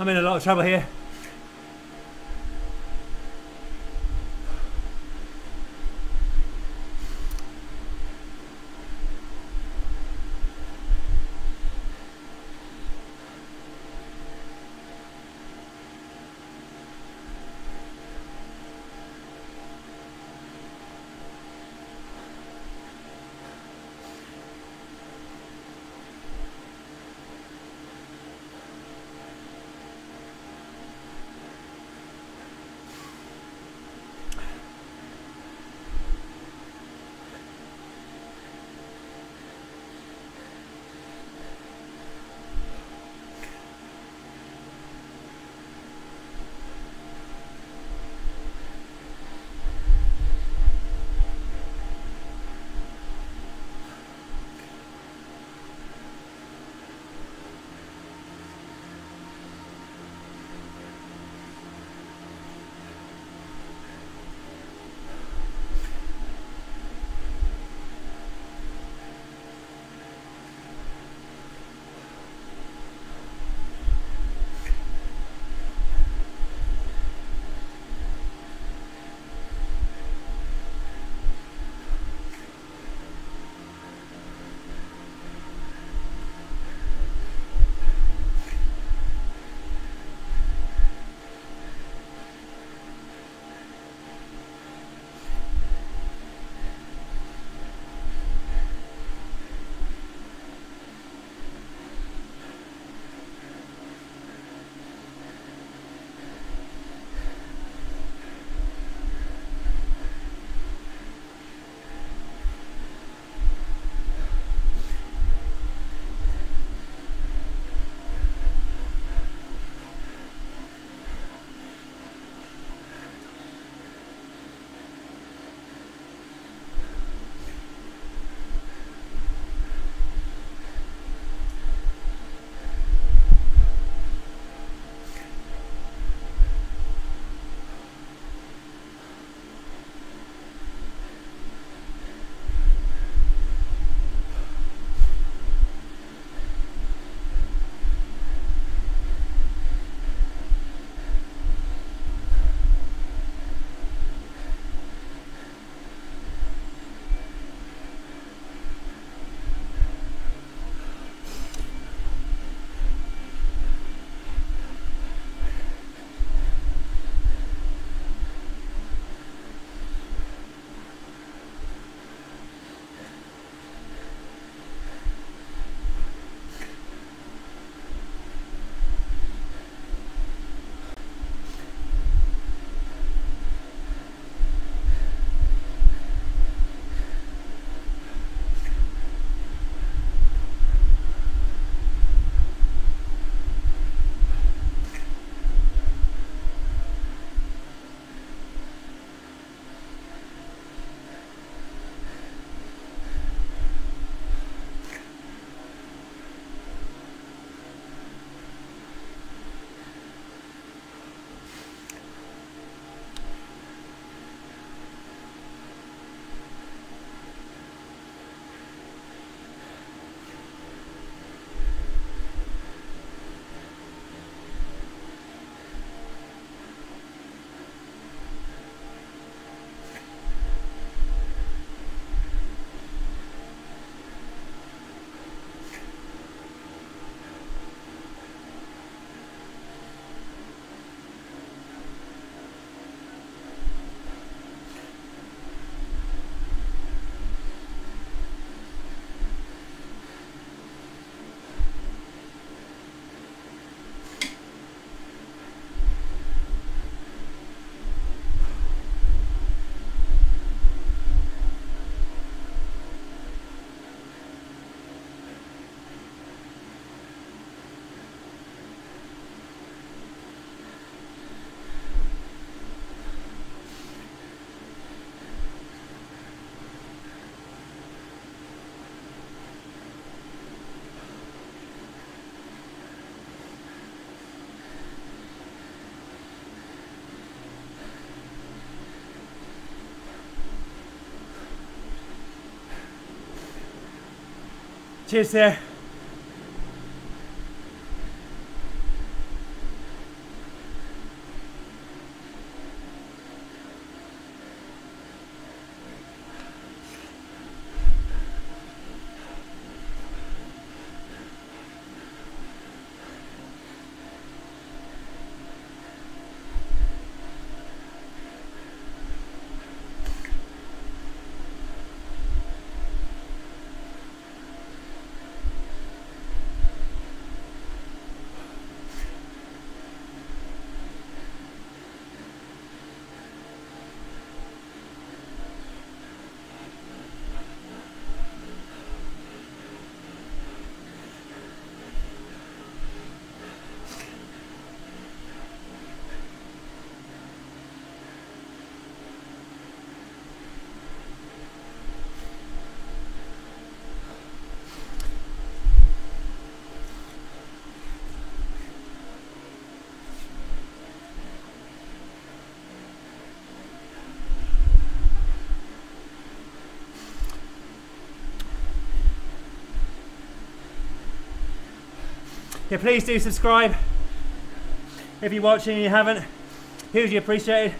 I'm in a lot of trouble here. Cheers there. Yeah, please do subscribe if you're watching and you haven't. Hugely appreciated.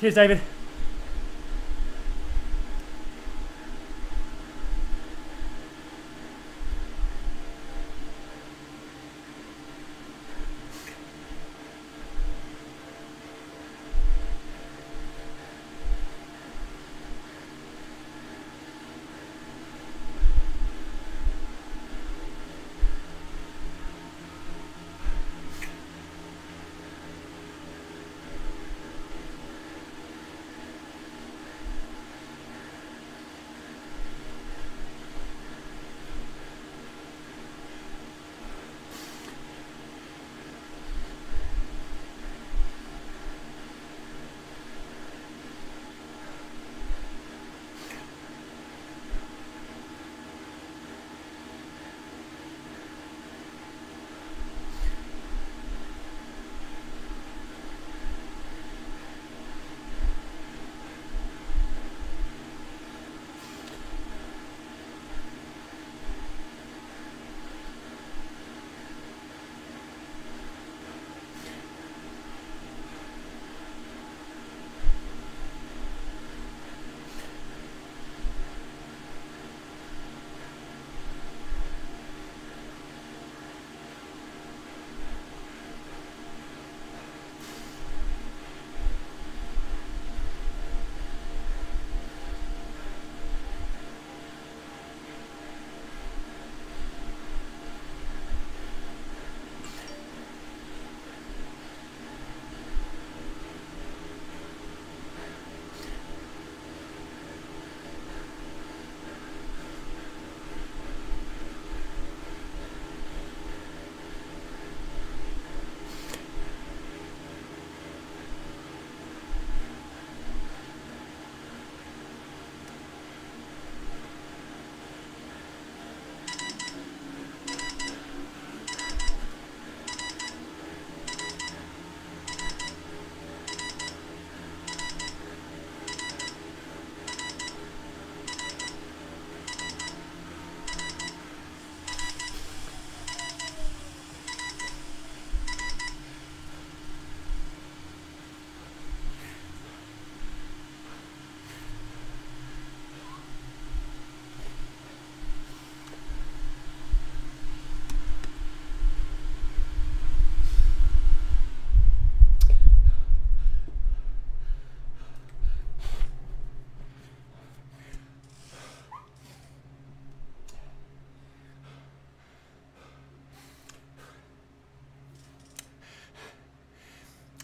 Cheers, David.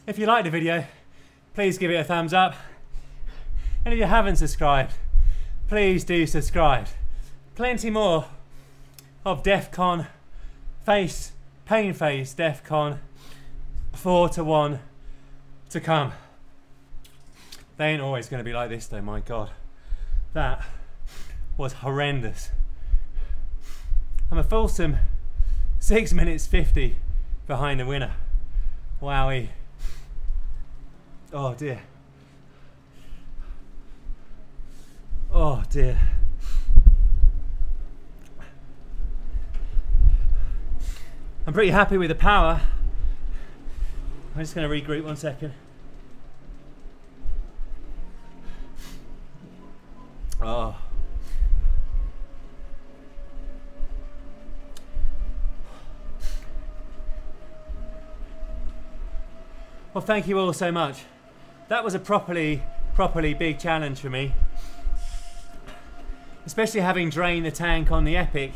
If you liked the video, please give it a thumbs up. And if you haven't subscribed, please do subscribe. Plenty more of DEF CON, Pain Phase DEF CON 4-1 to come. They ain't always going to be like this though, my God. That was horrendous. I'm a fulsome 6 minutes 50 behind the winner. Wowie. Oh dear. Oh dear. I'm pretty happy with the power. I'm just going to regroup one second. Oh. Well, thank you all so much. That was a properly big challenge for me, especially having drained the tank on the Epic.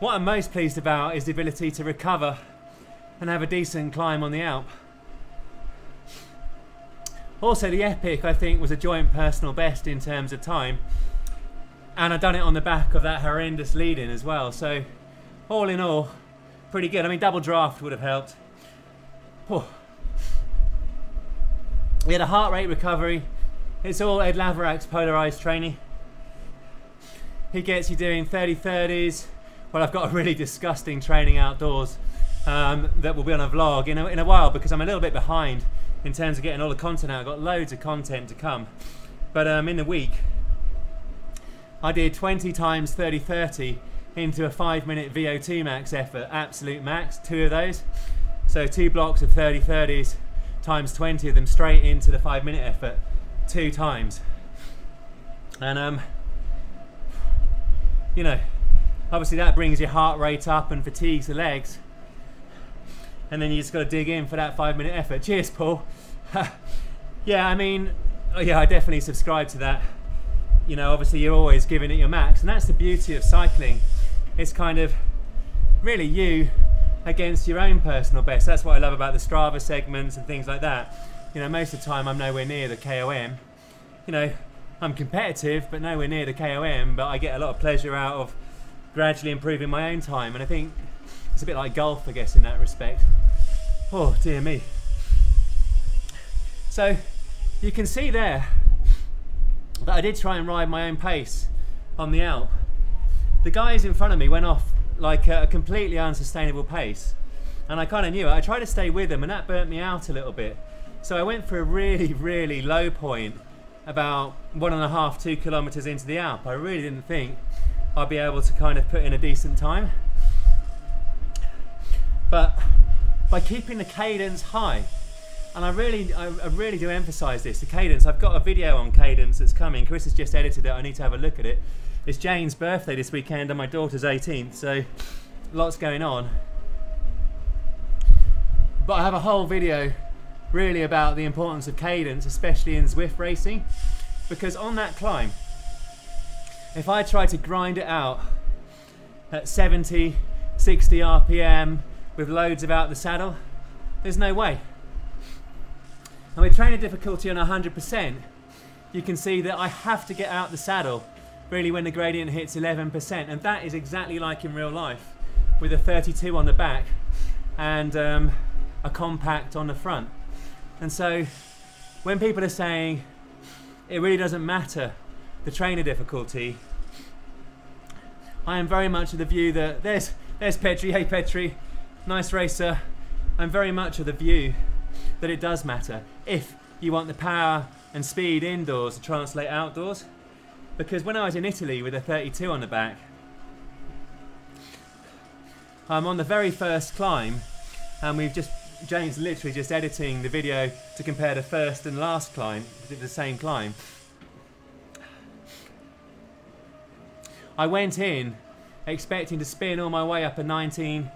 What I'm most pleased about is the ability to recover and have a decent climb on the Alp. Also, the Epic, I think, was a joint personal best in terms of time, and I've done it on the back of that horrendous lead-in as well, so all in all, pretty good. I mean, double draft would have helped. Whew. We had a heart rate recovery. It's all Ed Laverack's polarized training. He gets you doing 30-30s. Well, I've got a really disgusting training outdoors that will be on a vlog in a while, because I'm a little bit behind in terms of getting all the content out. I've got loads of content to come. But in the week, I did 20 times 30-30 into a 5-minute VO2 max effort, absolute max, 2 of those. So 2 blocks of 30-30s. times 20 of them straight into the 5-minute effort 2 times. And you know, obviously that brings your heart rate up and fatigues the legs, and then you just got to dig in for that 5-minute effort. Cheers, Paul. Yeah, I mean, yeah, I definitely subscribe to that. You know, obviously you're always giving it your max, and that's the beauty of cycling. It's kind of really you against your own personal best. That's what I love about the Strava segments and things like that. You know, most of the time I'm nowhere near the KOM. You know, I'm competitive, but nowhere near the KOM, but I get a lot of pleasure out of gradually improving my own time. And I think it's a bit like golf, I guess, in that respect. Oh, dear me. So you can see there that I did try and ride my own pace on the Alp. The guys in front of me went off like a completely unsustainable pace, and I kind of knew it. I tried to stay with them, and that burnt me out a little bit. So I went for a really, really low point about 1.5–2 kilometers into the Alp. I really didn't think I'd be able to kind of put in a decent time. But by keeping the cadence high, and I really do emphasize this, the cadence. I've got a video on cadence that's coming. Chris has just edited it. I need to have a look at it. It's Jane's birthday this weekend and my daughter's 18th, so lots going on. But I have a whole video really about the importance of cadence, especially in Zwift racing, because on that climb, if I try to grind it out at 70, 60 RPM with loads about the saddle, there's no way. And with training difficulty on 100%, you can see that I have to get out the saddle really when the gradient hits 11%, and that is exactly like in real life with a 32 on the back and a compact on the front. And so when people are saying it really doesn't matter the trainer difficulty, I am very much of the view that there's Petri, hey Petri, nice racer. I'm very much of the view that it does matter if you want the power and speed indoors to translate outdoors. Because when I was in Italy with a 32 on the back, I'm on the very first climb, and Jane's literally just editing the video to compare the first and last climb, the same climb. I went in expecting to spin all my way up a 9%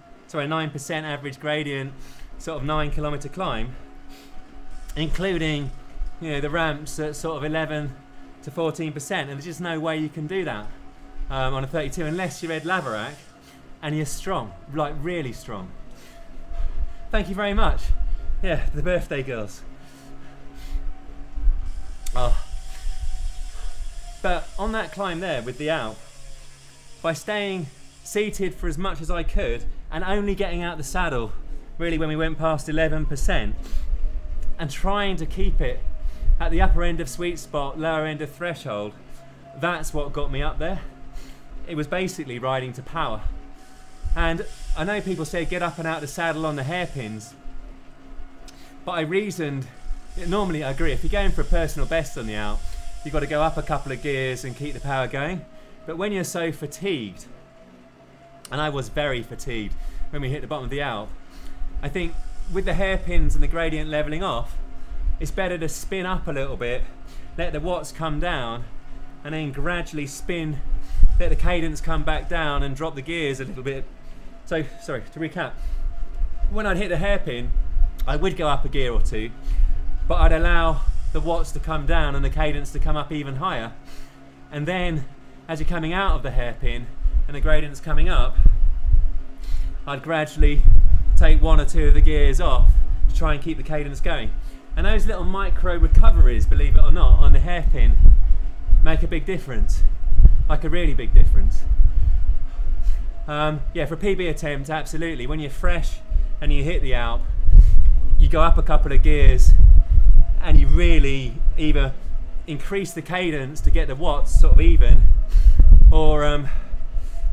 average gradient, sort of 9-kilometer climb, including, you know, the ramps at sort of 11% to 14%, and there's just no way you can do that on a 32 unless you're Ed Laverack and you're strong, like really strong. Thank you very much. Yeah, the birthday girls. Oh. But on that climb there with the Alp, by staying seated for as much as I could and only getting out the saddle really when we went past 11% and trying to keep it at the upper end of sweet spot, lower end of threshold, that's what got me up there. It was basically riding to power. And I know people say get up and out of the saddle on the hairpins, but I reasoned, normally I agree, if you're going for a personal best on the Alp, you've got to go up a couple of gears and keep the power going. But when you're so fatigued, and I was very fatigued when we hit the bottom of the Alp, I think with the hairpins and the gradient leveling off, it's better to spin up a little bit, let the watts come down, and then gradually spin, let the cadence come back down and drop the gears a little bit. So, sorry, to recap, when I'd hit the hairpin, I would go up a gear or two, but I'd allow the watts to come down and the cadence to come up even higher. And then, as you're coming out of the hairpin and the gradient's coming up, I'd gradually take 1 or 2 of the gears off to try and keep the cadence going. And those little micro recoveries, believe it or not, on the hairpin make a big difference, like a really big difference. Yeah, for a PB attempt, absolutely. When you're fresh and you hit the Alp, you go up a couple of gears and you really either increase the cadence to get the watts sort of even, or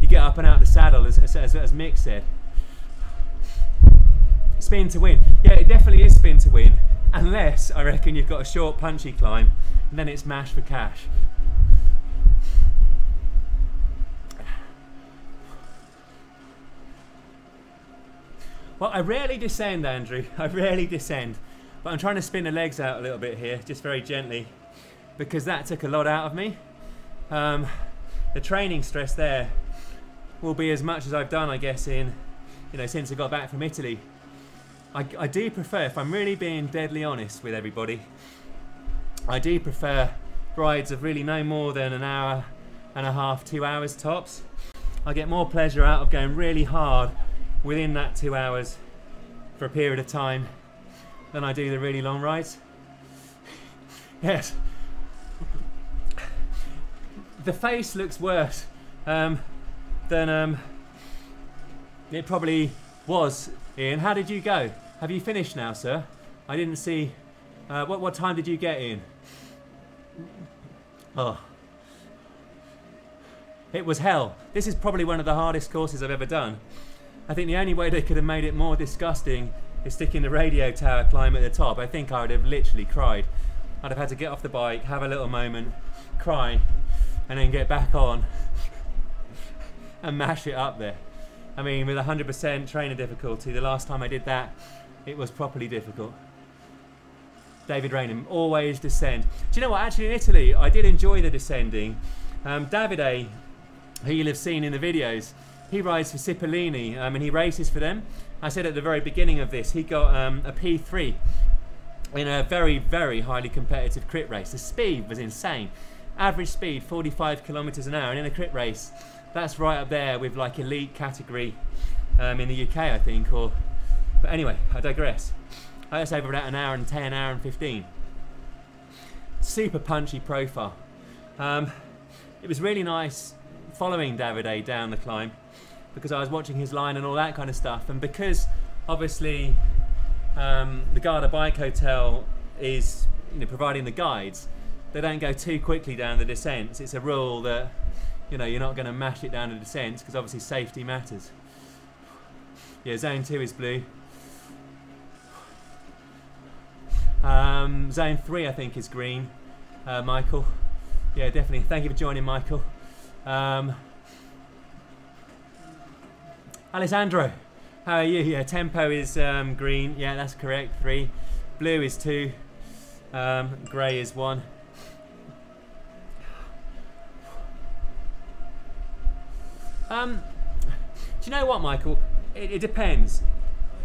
you get up and out the saddle, as Mick said. Spin to win. Yeah, it definitely is spin to win. Unless, I reckon, you've got a short punchy climb, and then it's mash for cash. Well, I rarely descend, Andrew. I rarely descend. But I'm trying to spin the legs out a little bit here, just very gently, because that took a lot out of me. The training stress there will be as much as I've done, I guess, in, you know, since I got back from Italy. I do prefer, if I'm really being deadly honest with everybody, I do prefer rides of really no more than an hour and a half, 2 hours tops. I get more pleasure out of going really hard within that 2 hours for a period of time than I do the really long rides. Yes. The face looks worse than it probably was. Ian, how did you go? Have you finished now, sir? I didn't see. What time did you get in? Oh. It was hell. This is probably one of the hardest courses I've ever done. I think the only way they could have made it more disgusting is sticking the radio tower climb at the top. I think I would have literally cried. I'd have had to get off the bike, have a little moment, cry, and then get back on and mash it up there. I mean, with 100% trainer difficulty, the last time I did that, it was properly difficult. David Raynham, always descend. Do you know what, actually in Italy, I did enjoy the descending. Davide, who you'll have seen in the videos, he rides for Cipollini and he races for them. I said at the very beginning of this, he got a P3 in a very, very highly competitive crit race. The speed was insane. Average speed, 45 kilometers an hour, and in a crit race, that's right up there with like elite category in the UK, I think, or, but anyway, I digress. That's over about an hour and 10, hour and 15. Super punchy profile. It was really nice following Davide down the climb because I was watching his line and all that kind of stuff, and because obviously the Garda Bike Hotel is, you know, providing the guides, they don't go too quickly down the descents. It's a rule that, you know, you're not going to mash it down the descents because obviously safety matters. Yeah, zone 2 is blue. Zone 3 I think is green. Michael, yeah, definitely, thank you for joining, Michael. Alessandro, how are you? Yeah, tempo is green, yeah, that's correct, 3. Blue is 2, grey is 1. Do you know what, Michael? It depends.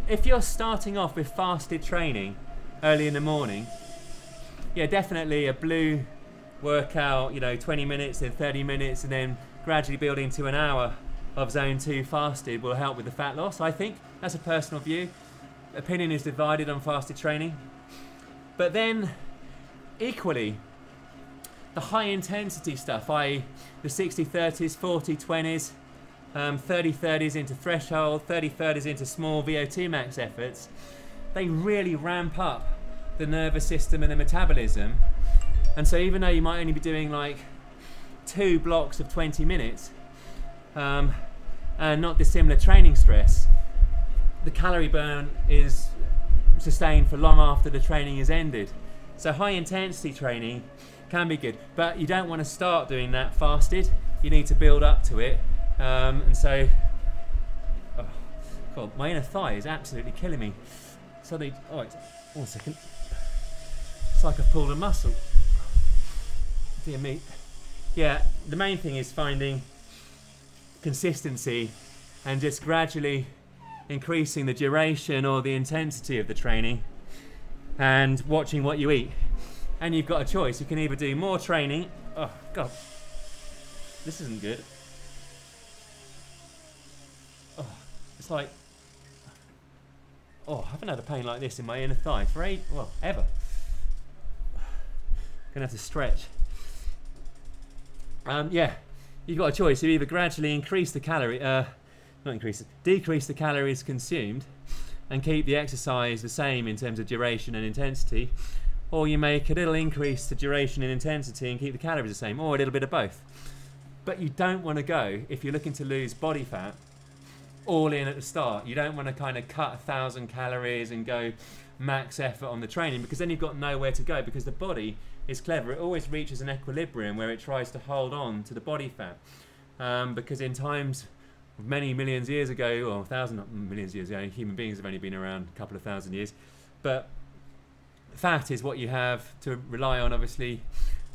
If you're starting off with fasted training early in the morning, yeah, definitely a blue workout, you know, 20 minutes and 30 minutes and then gradually building to an hour of zone 2 fasted will help with the fat loss, I think. That's a personal view. Opinion is divided on fasted training. But then, equally, the high intensity stuff, i.e. the 60-30s, 40-20s, 30-30s into threshold, 30-30s into small VO2 max efforts, they really ramp up the nervous system and the metabolism. And so even though you might only be doing like 2 blocks of 20 minutes and not dissimilar training stress, the calorie burn is sustained for long after the training is ended. So high intensity training can be good, but you don't want to start doing that fasted. You need to build up to it. And so, oh, God, my inner thigh is absolutely killing me. Suddenly, oh, it's, 1 second. It's like I've pulled a muscle. Dear me. Yeah, the main thing is finding consistency and just gradually increasing the duration or the intensity of the training and watching what you eat. And you've got a choice. You can either do more training. Oh, God. This isn't good. Oh, it's like... Oh, I haven't had a pain like this in my inner thigh for well, ever. Gonna have to stretch. Yeah, you've got a choice. You either gradually increase the calorie, decrease the calories consumed and keep the exercise the same in terms of duration and intensity, or you make a little increase to duration and intensity and keep the calories the same, or a little bit of both. But you don't want to go, if you're looking to lose body fat, all in at the start. You don't want to kind of cut 1,000 calories and go max effort on the training, because then you've got nowhere to go, because the body is clever. It always reaches an equilibrium where it tries to hold on to the body fat. Because in times many millions of years ago, or 1,000 millions of years ago, human beings have only been around a couple of thousand years, but that is what you have to rely on, obviously,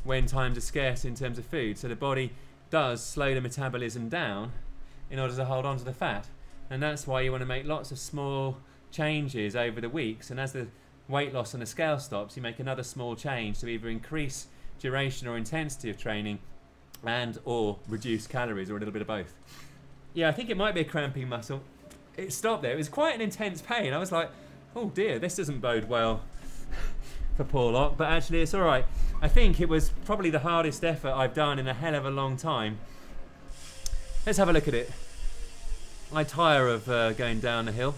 when times are scarce in terms of food. So the body does slow the metabolism down in order to hold on to the fat. And that's why you want to make lots of small changes over the weeks. And as the weight loss on the scale stops, you make another small change to either increase duration or intensity of training and or reduce calories, or a little bit of both. Yeah, I think it might be a cramping muscle. It stopped there. It was quite an intense pain. I was like, oh dear, this doesn't bode well for Porlock, but actually it's all right. I think it was probably the hardest effort I've done in a hell of a long time. Let's have a look at it. I tire of going down the hill.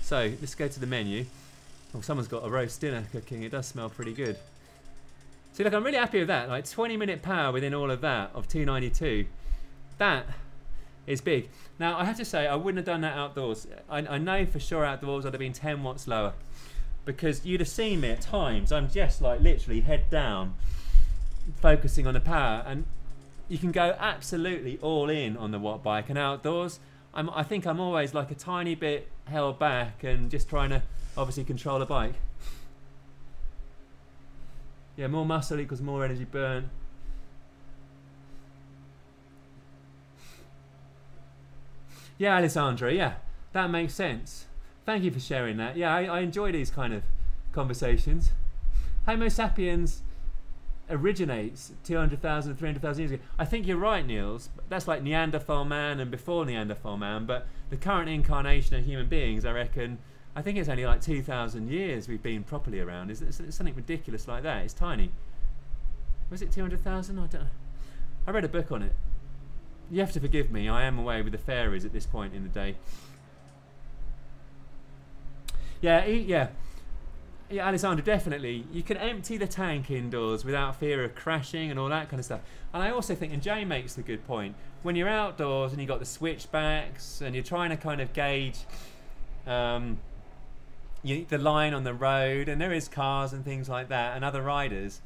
So let's go to the menu. Oh, someone's got a roast dinner cooking. It does smell pretty good. See, look, I'm really happy with that. Like 20-minute power within all of that of 292. That is big. Now, I have to say, I wouldn't have done that outdoors. I know for sure outdoors I'd have been 10 watts lower, because you'd have seen me at times. I'm just like literally head down, focusing on the power, and you can go absolutely all in on the watt bike. And outdoors, I think I'm always like a tiny bit held back and just trying to obviously control the bike. Yeah, more muscle equals more energy burn. Yeah, Alessandra, yeah, that makes sense. Thank you for sharing that. Yeah, I enjoy these kind of conversations. Homo sapiens originates 200,000, 300,000 years ago. I think you're right, Nils. That's like Neanderthal man and before Neanderthal man, but the current incarnation of human beings, I reckon, I think it's only like 2,000 years we've been properly around. Is it something ridiculous like that? It's tiny. Was it 200,000? I don't know. I read a book on it. You have to forgive me. I am away with the fairies at this point in the day. Yeah, Alessandra, definitely. You can empty the tank indoors without fear of crashing and all that kind of stuff. And I also think, and Jane makes a good point, when you're outdoors and you've got the switchbacks and you're trying to kind of gauge the line on the road, and there is cars and things like that and other riders,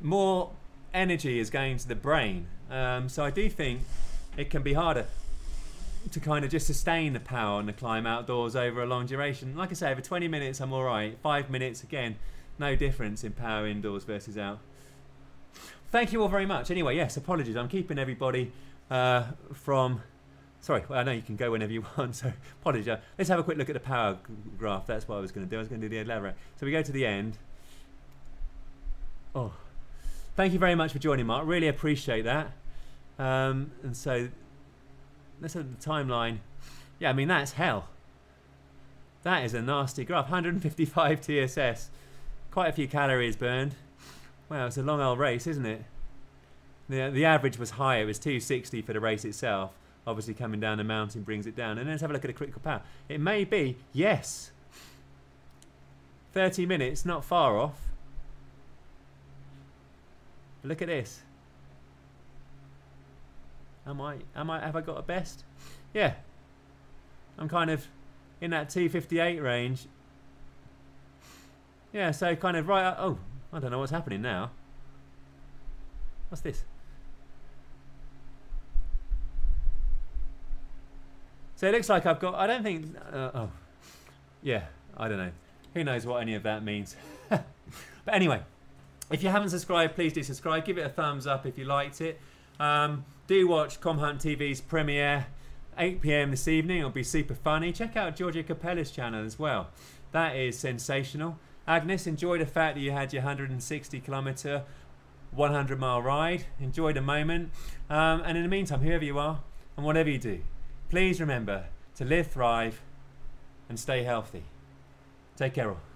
more energy is going to the brain, so I do think it can be harder to kind of just sustain the power on the climb outdoors over a long duration. Like I say, over 20 minutes I'm all right. 5 minutes, again, no difference in power indoors versus out. Thank you all very much. Anyway, yes, apologies, I'm keeping everybody from... Sorry, well, I know you can go whenever you want, so apologies. Let's have a quick look at the power graph. That's what I was going to do. I was going to do the Ed Laverack. So we go to the end. Oh, thank you very much for joining, Mark. Really appreciate that. And so let's look at the timeline. Yeah, I mean, that's hell. That is a nasty graph. 155 TSS. Quite a few calories burned. Wow, it's a long old race, isn't it? The average was higher. It was 260 for the race itself. Obviously coming down the mountain brings it down. And let's have a look at the critical power. It may be, yes, 30 minutes, not far off. But look at this. Have I got a best? Yeah. I'm kind of in that 258 range. Yeah, so kind of right up, oh, I don't know what's happening now. What's this? So it looks like I've got, I don't think, oh, yeah, I don't know. Who knows what any of that means. But anyway, if you haven't subscribed, please do subscribe. Give it a thumbs up if you liked it. Do watch KOM Hunt TV's premiere, 8 PM this evening. It'll be super funny. Check out Giorgio Capella's channel as well. That is sensational. Agnes, enjoy the fact that you had your 160-kilometer, 100-mile ride. Enjoy the moment. And in the meantime, whoever you are and whatever you do, please remember to live, thrive, and stay healthy. Take care all.